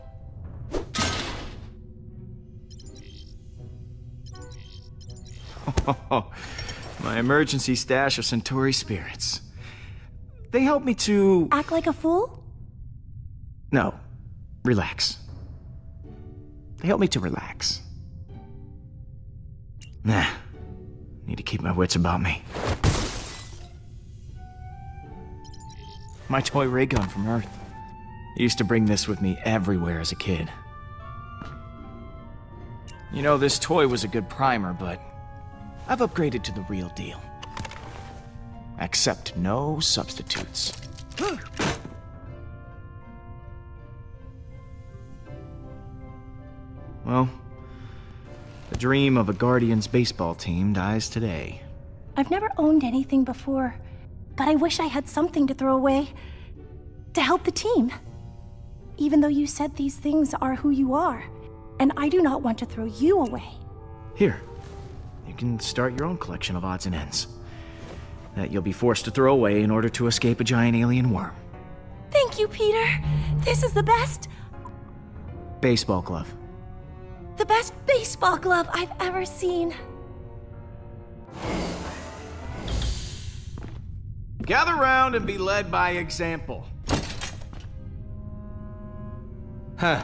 My emergency stash of Centauri spirits. They help me to... Act like a fool? No. Relax. They help me to relax. Nah. Need to keep my wits about me. My toy ray gun from Earth. I used to bring this with me everywhere as a kid. You know, this toy was a good primer, but... I've upgraded to the real deal. Accept no substitutes. Well, the dream of a Guardians baseball team dies today. I've never owned anything before, but I wish I had something to throw away to help the team. Even though you said these things are who you are, and I do not want to throw you away. Here. You can start your own collection of odds and ends that you'll be forced to throw away in order to escape a giant alien worm. Thank you, Peter. This is the best... baseball glove. The best baseball glove I've ever seen. Gather round and be led by example. Huh.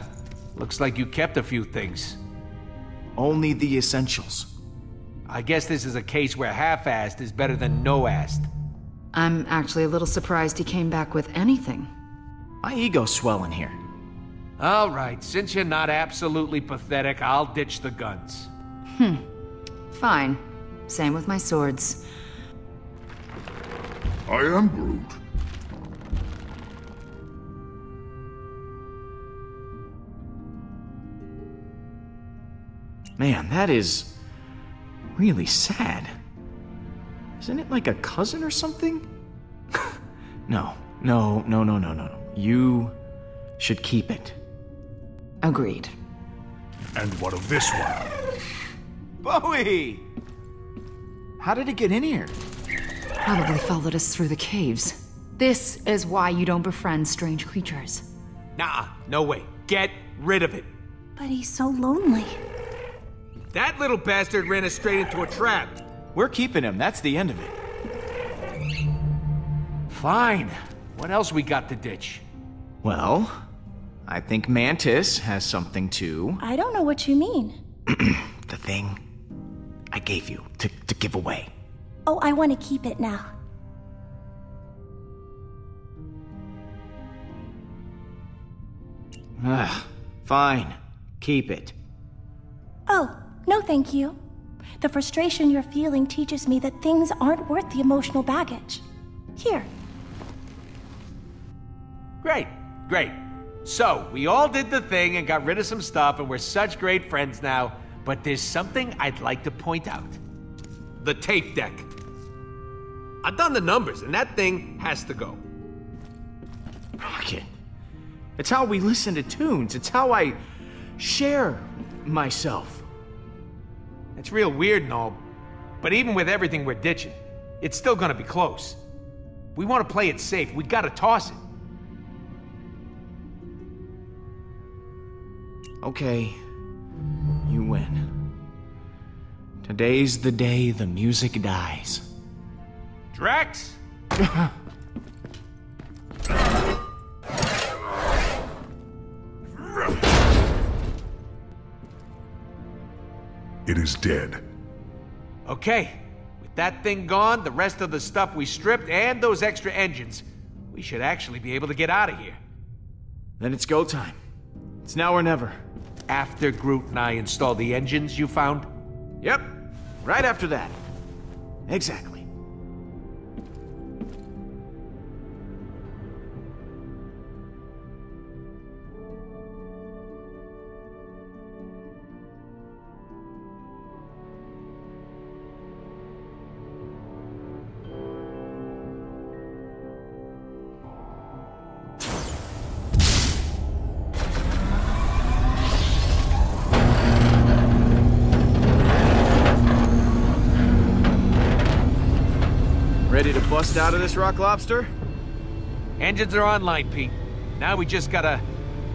Looks like you kept a few things. Only the essentials. I guess this is a case where half-assed is better than no-assed. I'm actually a little surprised he came back with anything. My ego's swelling here. All right, since you're not absolutely pathetic, I'll ditch the guns. Fine. Same with my swords. I am Groot. Man, that is... really sad. Isn't it like a cousin or something? No. You should keep it. Agreed. And what of this one? Bowie! How did it get in here? Probably followed us through the caves. This is why you don't befriend strange creatures. Nah, no way. Get rid of it. But he's so lonely. That little bastard ran us straight into a trap. We're keeping him. That's the end of it. Fine. What else we got to ditch? Well, I think Mantis has something too. I don't know what you mean. The thing I gave you to give away. Oh, I want to keep it now. Ugh. Fine. Keep it. Oh. No, thank you. The frustration you're feeling teaches me that things aren't worth the emotional baggage. Here. Great. So, we all did the thing and got rid of some stuff and we're such great friends now, but there's something I'd like to point out. The tape deck. I've done the numbers and that thing has to go. Rocket. It's how we listen to tunes. It's how I share myself. It's real weird and all, but even with everything we're ditching, it's still gonna be close. We want to play it safe. We gotta toss it. Okay, you win. Today's the day the music dies. Drax! It is dead. Okay. With that thing gone, the rest of the stuff we stripped, and those extra engines, we should actually be able to get out of here. Then it's go time. It's now or never. After Groot and I install the engines you found? Yep. Right after that. Exactly. Bust out of this, Rock Lobster? Engines are online, Pete. Now we just gotta...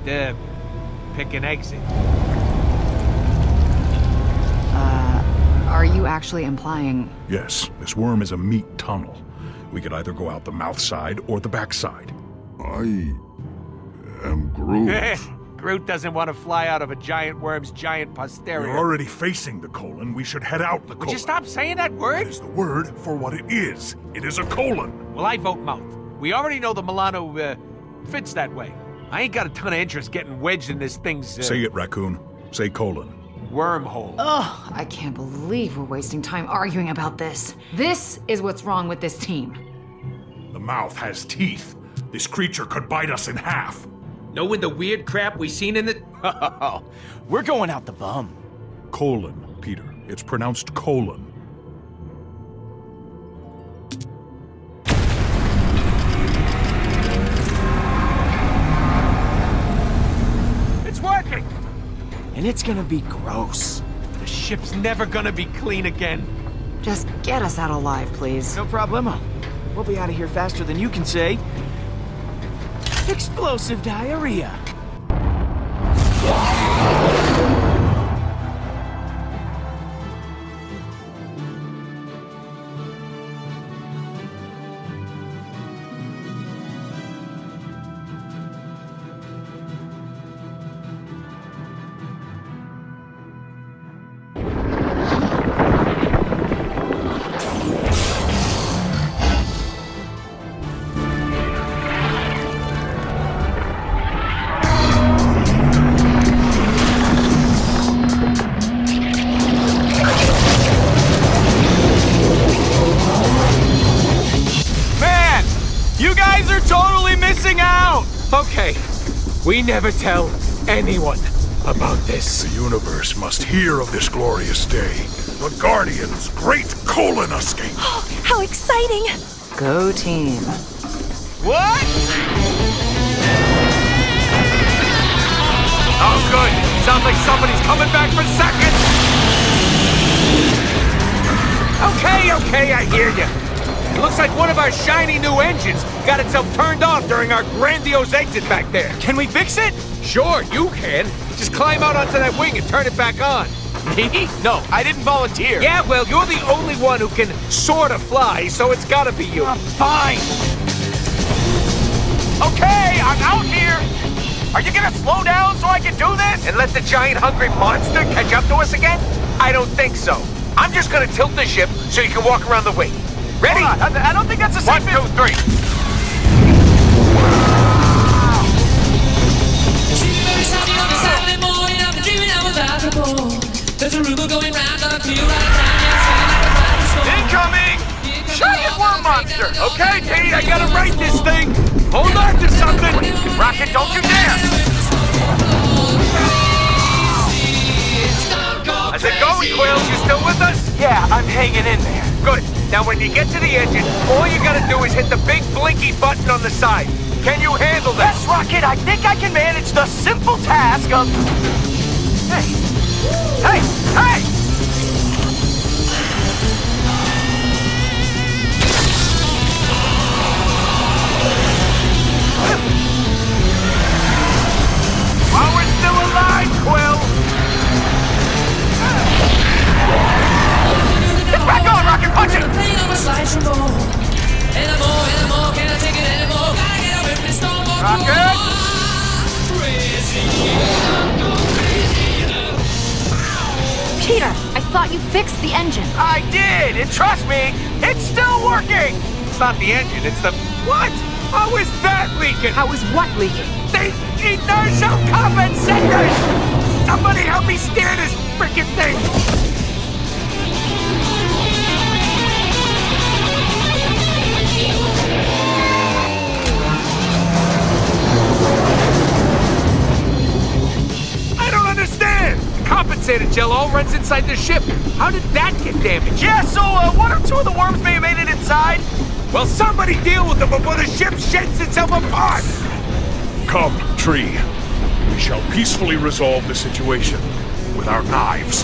pick an exit. Are you actually implying... Yes, this worm is a meat tunnel. We could either go out the mouth side or the back side. I... am Groot. Groot doesn't want to fly out of a giant worm's giant posterior. We're already facing the colon. We should head out the colon. Would you stop saying that word? It is the word for what it is. It is a colon. Well, I vote mouth. We already know the Milano fits that way. I ain't got a ton of interest getting wedged in this thing's... Say it, raccoon. Say colon. Wormhole. Ugh, I can't believe we're wasting time arguing about this. This is what's wrong with this team. The mouth has teeth. This creature could bite us in half. Knowing the weird crap we seen in the... We're going out the bum. Colon, Peter. It's pronounced colon. It's working! And it's gonna be gross. The ship's never gonna be clean again. Just get us out alive, please. No problemo. We'll be out of here faster than you can say. Explosive diarrhea. We never tell anyone about this. The universe must hear of this glorious day. The Guardians' great colon escape. Oh, how exciting! Go team. What? Oh, good. Sounds like somebody's coming back for seconds. Okay, I hear you. It looks like one of our shiny new engines got itself turned off during our grandiose exit back there. Can we fix it? Sure, you can. Just climb out onto that wing and turn it back on. Me? No, I didn't volunteer. Yeah, well, you're the only one who can sort of fly, so it's gotta be you. I'm fine. Okay, I'm out here. Are you gonna slow down so I can do this? And let the giant hungry monster catch up to us again? I don't think so. I'm just gonna tilt the ship so you can walk around the wing. Ready? Hold on. I don't think that's a safe... 1, 2, 3. There's a rumor going round up to you right now. Incoming! Giant worm monster! Okay, T, I gotta rate this thing! Hold on to something! Rocket, don't you dare! How's it going, Quill? You still with us? Yeah, I'm hanging in there. Good. Now, when you get to the engine, all you gotta do is hit the big blinky button on the side. Can you handle that? Yes, Rocket, I think I can manage the simple task of... Hey! Hey! Hey! While we're still alive, Quill! It's back on, Rocket! Punch it! Rocket! Peter, I thought you fixed the engine. I did, and trust me, it's still working. It's not the engine, it's the... What? How is that leaking? How is what leaking? The inertial compensators! Somebody help me steer this freaking thing! I don't understand! Compensated gel all runs inside the ship. How did that get damaged? Yeah, so one or two of the worms may have made it inside. Well, somebody deal with them before the ship sheds itself apart. Come, Tree. We shall peacefully resolve the situation with our knives.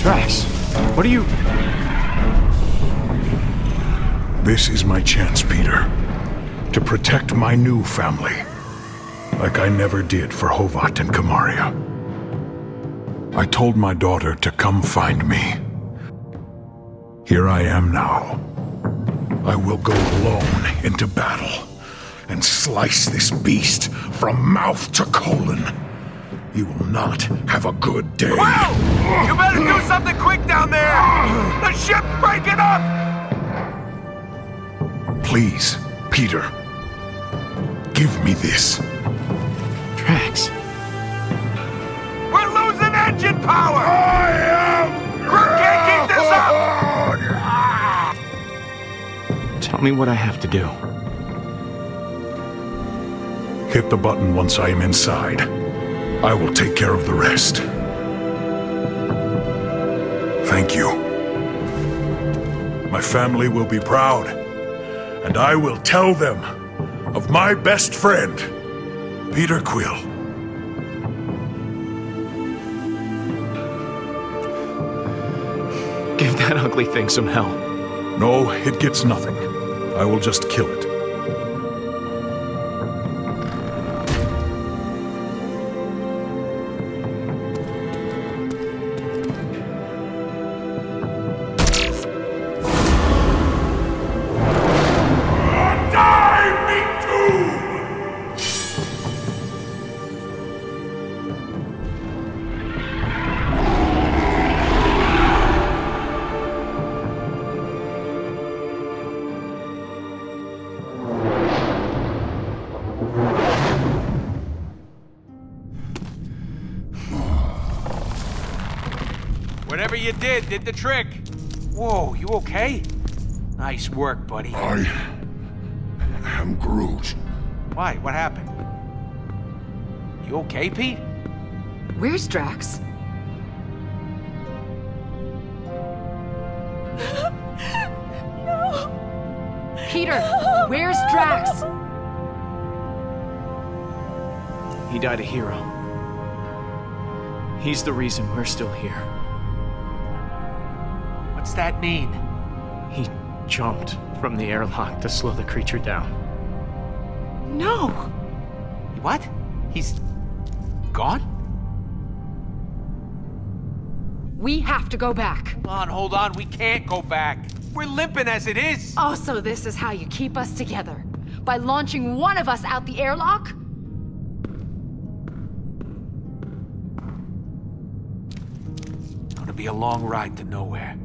Drax, what are you... This is my chance, Peter. To protect my new family. Like I never did for Hovat and Kamaria. I told my daughter to come find me. Here I am now. I will go alone into battle and slice this beast from mouth to colon. You will not have a good day. Whoa! You better do something quick down there! The ship's breaking up! Please, Peter. Give me this. Drax. We're losing engine power! I am! Groot can't keep this up! Tell me what I have to do. Hit the button once I am inside. I will take care of the rest. Thank you. My family will be proud, and I will tell them of my best friend, Peter Quill. Give that ugly thing some hell. No, it gets nothing. I will just kill it. Whatever you did the trick. Whoa, you okay? Nice work, buddy. I am Groot. Why? What happened? You okay, Pete? Where's Drax? No! Peter, where's Drax? He died a hero. He's the reason we're still here. What's that mean? He jumped from the airlock to slow the creature down. No! What? He's... gone? We have to go back. Hold on, we can't go back. We're limping as it is. Oh, so this is how you keep us together. By launching one of us out the airlock? It's gonna be a long ride to nowhere.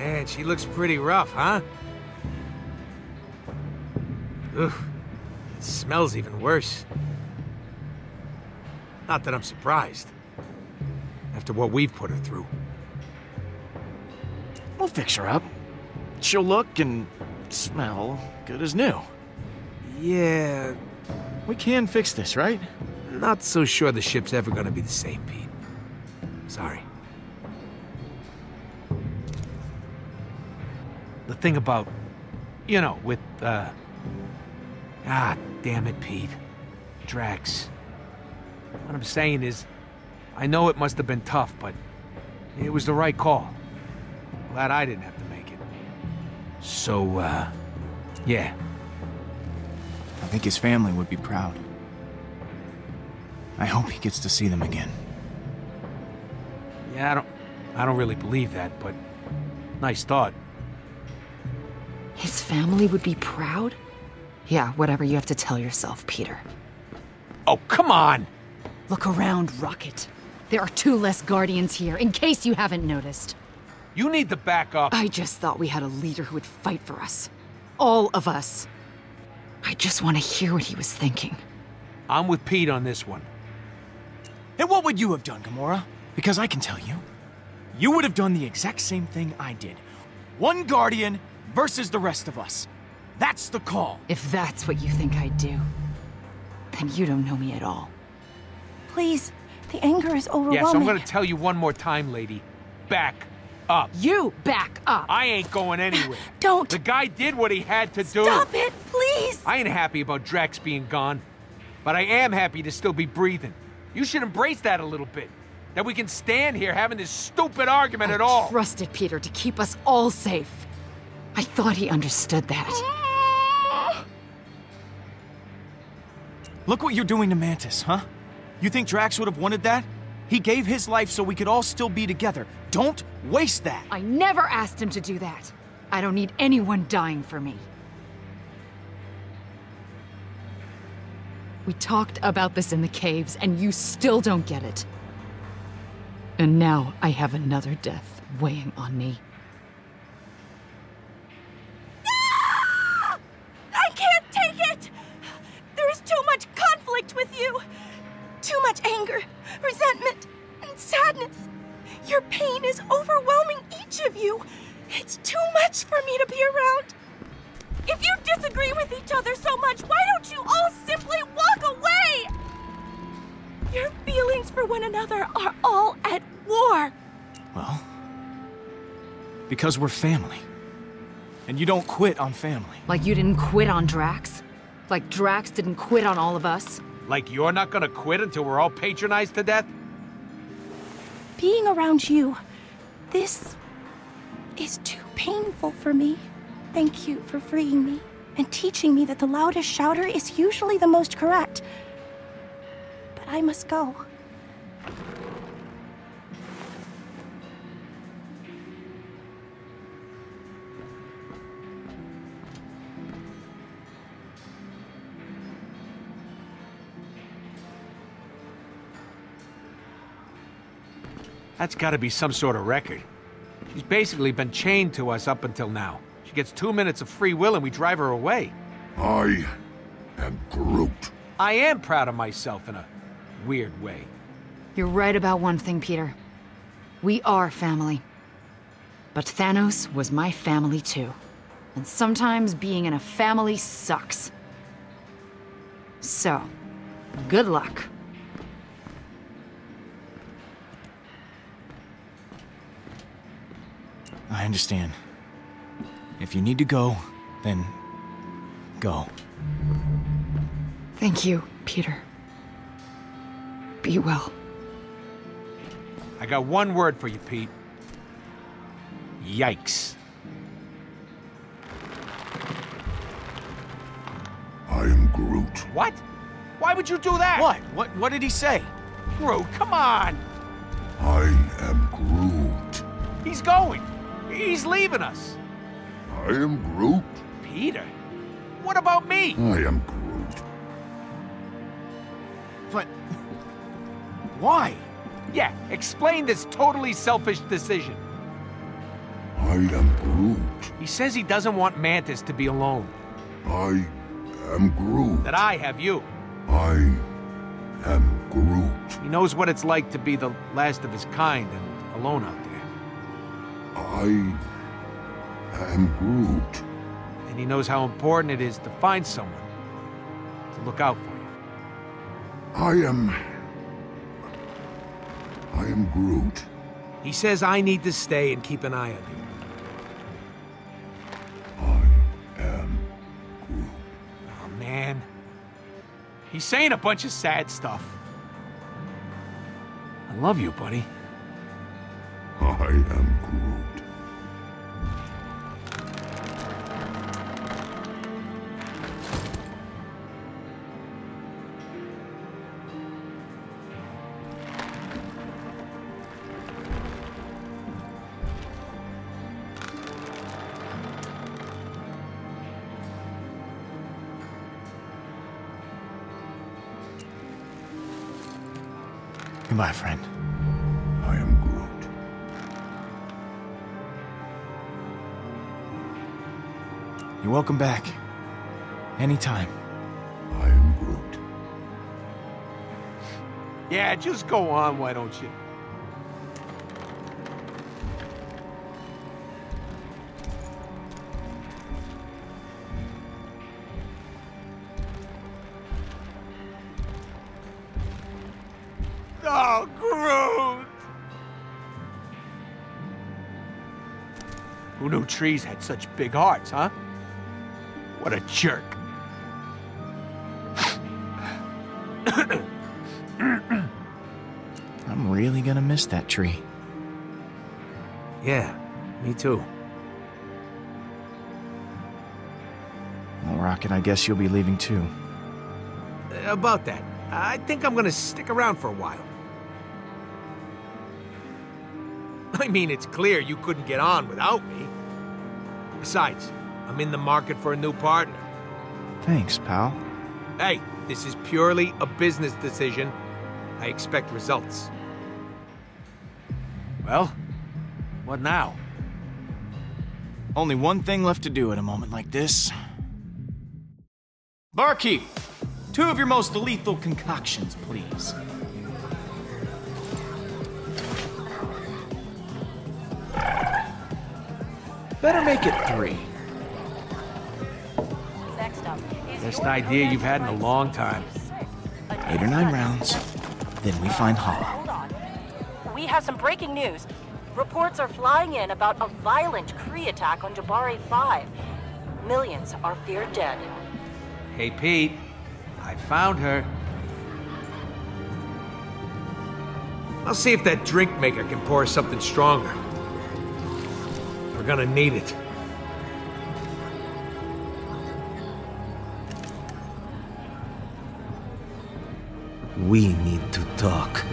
Man, she looks pretty rough, huh? Ugh, it smells even worse. Not that I'm surprised. After what we've put her through. We'll fix her up. She'll look and smell good as new. Yeah. We can fix this, right? Not so sure the ship's ever gonna be the same, Pete. Sorry. The thing about, you know, with, ah, damn it, Pete. Drax. What I'm saying is, I know it must have been tough, but it was the right call. Glad I didn't have to make it. So, yeah. I think his family would be proud. I hope he gets to see them again. Yeah, I don't really believe that, but nice thought. His family would be proud? Yeah, whatever you have to tell yourself, Peter. Oh, come on! Look around, Rocket. There are 2 less Guardians here, in case you haven't noticed. You need the backup. I just thought we had a leader who would fight for us. All of us. I just want to hear what he was thinking. I'm with Pete on this one. And what would you have done, Gamora? Because I can tell you, you would have done the exact same thing I did. 1 Guardian versus the rest of us. That's the call. If that's what you think I'd do, then you don't know me at all. Please, the anger is overwhelming. Yes, I'm gonna tell you one more time, lady. Back up. You back up. I ain't going anywhere. Don't. The guy did what he had to do. Stop it, please. I ain't happy about Drax being gone, but I am happy to still be breathing. You should embrace that a little bit. That we can stand here having this stupid argument at all. I trusted Peter to keep us all safe. I thought he understood that. Look what you're doing to Mantis, huh? You think Drax would have wanted that? He gave his life so we could all still be together. Don't waste that. I never asked him to do that. I don't need anyone dying for me. We talked about this in the caves, and you still don't get it. And now I have another death weighing on me. I can't take it! There is too much conflict with you. Too much anger, resentment, and sadness. Your pain is overwhelming each of you. It's too much for me to be around. If you disagree with each other so much, why don't you all simply walk away? Your feelings for one another are all at war. Well, because we're family. And you don't quit on family. Like you didn't quit on Drax? Like Drax didn't quit on all of us? Like you're not gonna quit until we're all patronized to death? Being around you, this is too painful for me. Thank you for freeing me and teaching me that the loudest shouter is usually the most correct. But I must go. That's gotta be some sort of record. She's basically been chained to us up until now. She gets 2 minutes of free will and we drive her away. I am Groot. I am proud of myself in a weird way. You're right about one thing, Peter. We are family. But Thanos was my family too. And sometimes being in a family sucks. So, good luck. I understand. If you need to go, then go. Thank you, Peter. Be well. I got one word for you, Pete. Yikes. I am Groot. What? Why would you do that? What did he say? Groot, come on! I am Groot. He's going. He's leaving us. I am Groot. Peter? What about me? I am Groot. But... why? Yeah, explain this totally selfish decision. I I am Groot. He says he doesn't want Mantis to be alone. I am Groot. That I have you. I am Groot. He knows what it's like to be the last of his kind and alone out there. I am Groot. And he knows how important it is to find someone to look out for you. I am Groot. He says I need to stay and keep an eye on you. I am Groot. Oh, man. He's saying a bunch of sad stuff. I love you, buddy. I am Groot. Goodbye, friend. I am Groot. You're welcome back. Anytime. I am Groot. Yeah, just go on, why don't you? Oh, Groot! Who knew trees had such big hearts, huh? What a jerk. I'm really gonna miss that tree. Yeah, me too. Well, Rocket, I guess you'll be leaving too. About that, I think I'm gonna stick around for a while. I mean, it's clear you couldn't get on without me. Besides, I'm in the market for a new partner. Thanks, pal. Hey, this is purely a business decision. I expect results. Well, what now? Only one thing left to do at a moment like this. Barkeep, 2 of your most lethal concoctions, please. Better make it 3. Best idea you've had in a long time. 8 or 9 rounds, then we find Hala. Hold on. We have some breaking news. Reports are flying in about a violent Kree attack on Jabari-5. Millions are feared dead. Hey, Pete. I found her. I'll see if that drink maker can pour something stronger. We're gonna need it. We need to talk.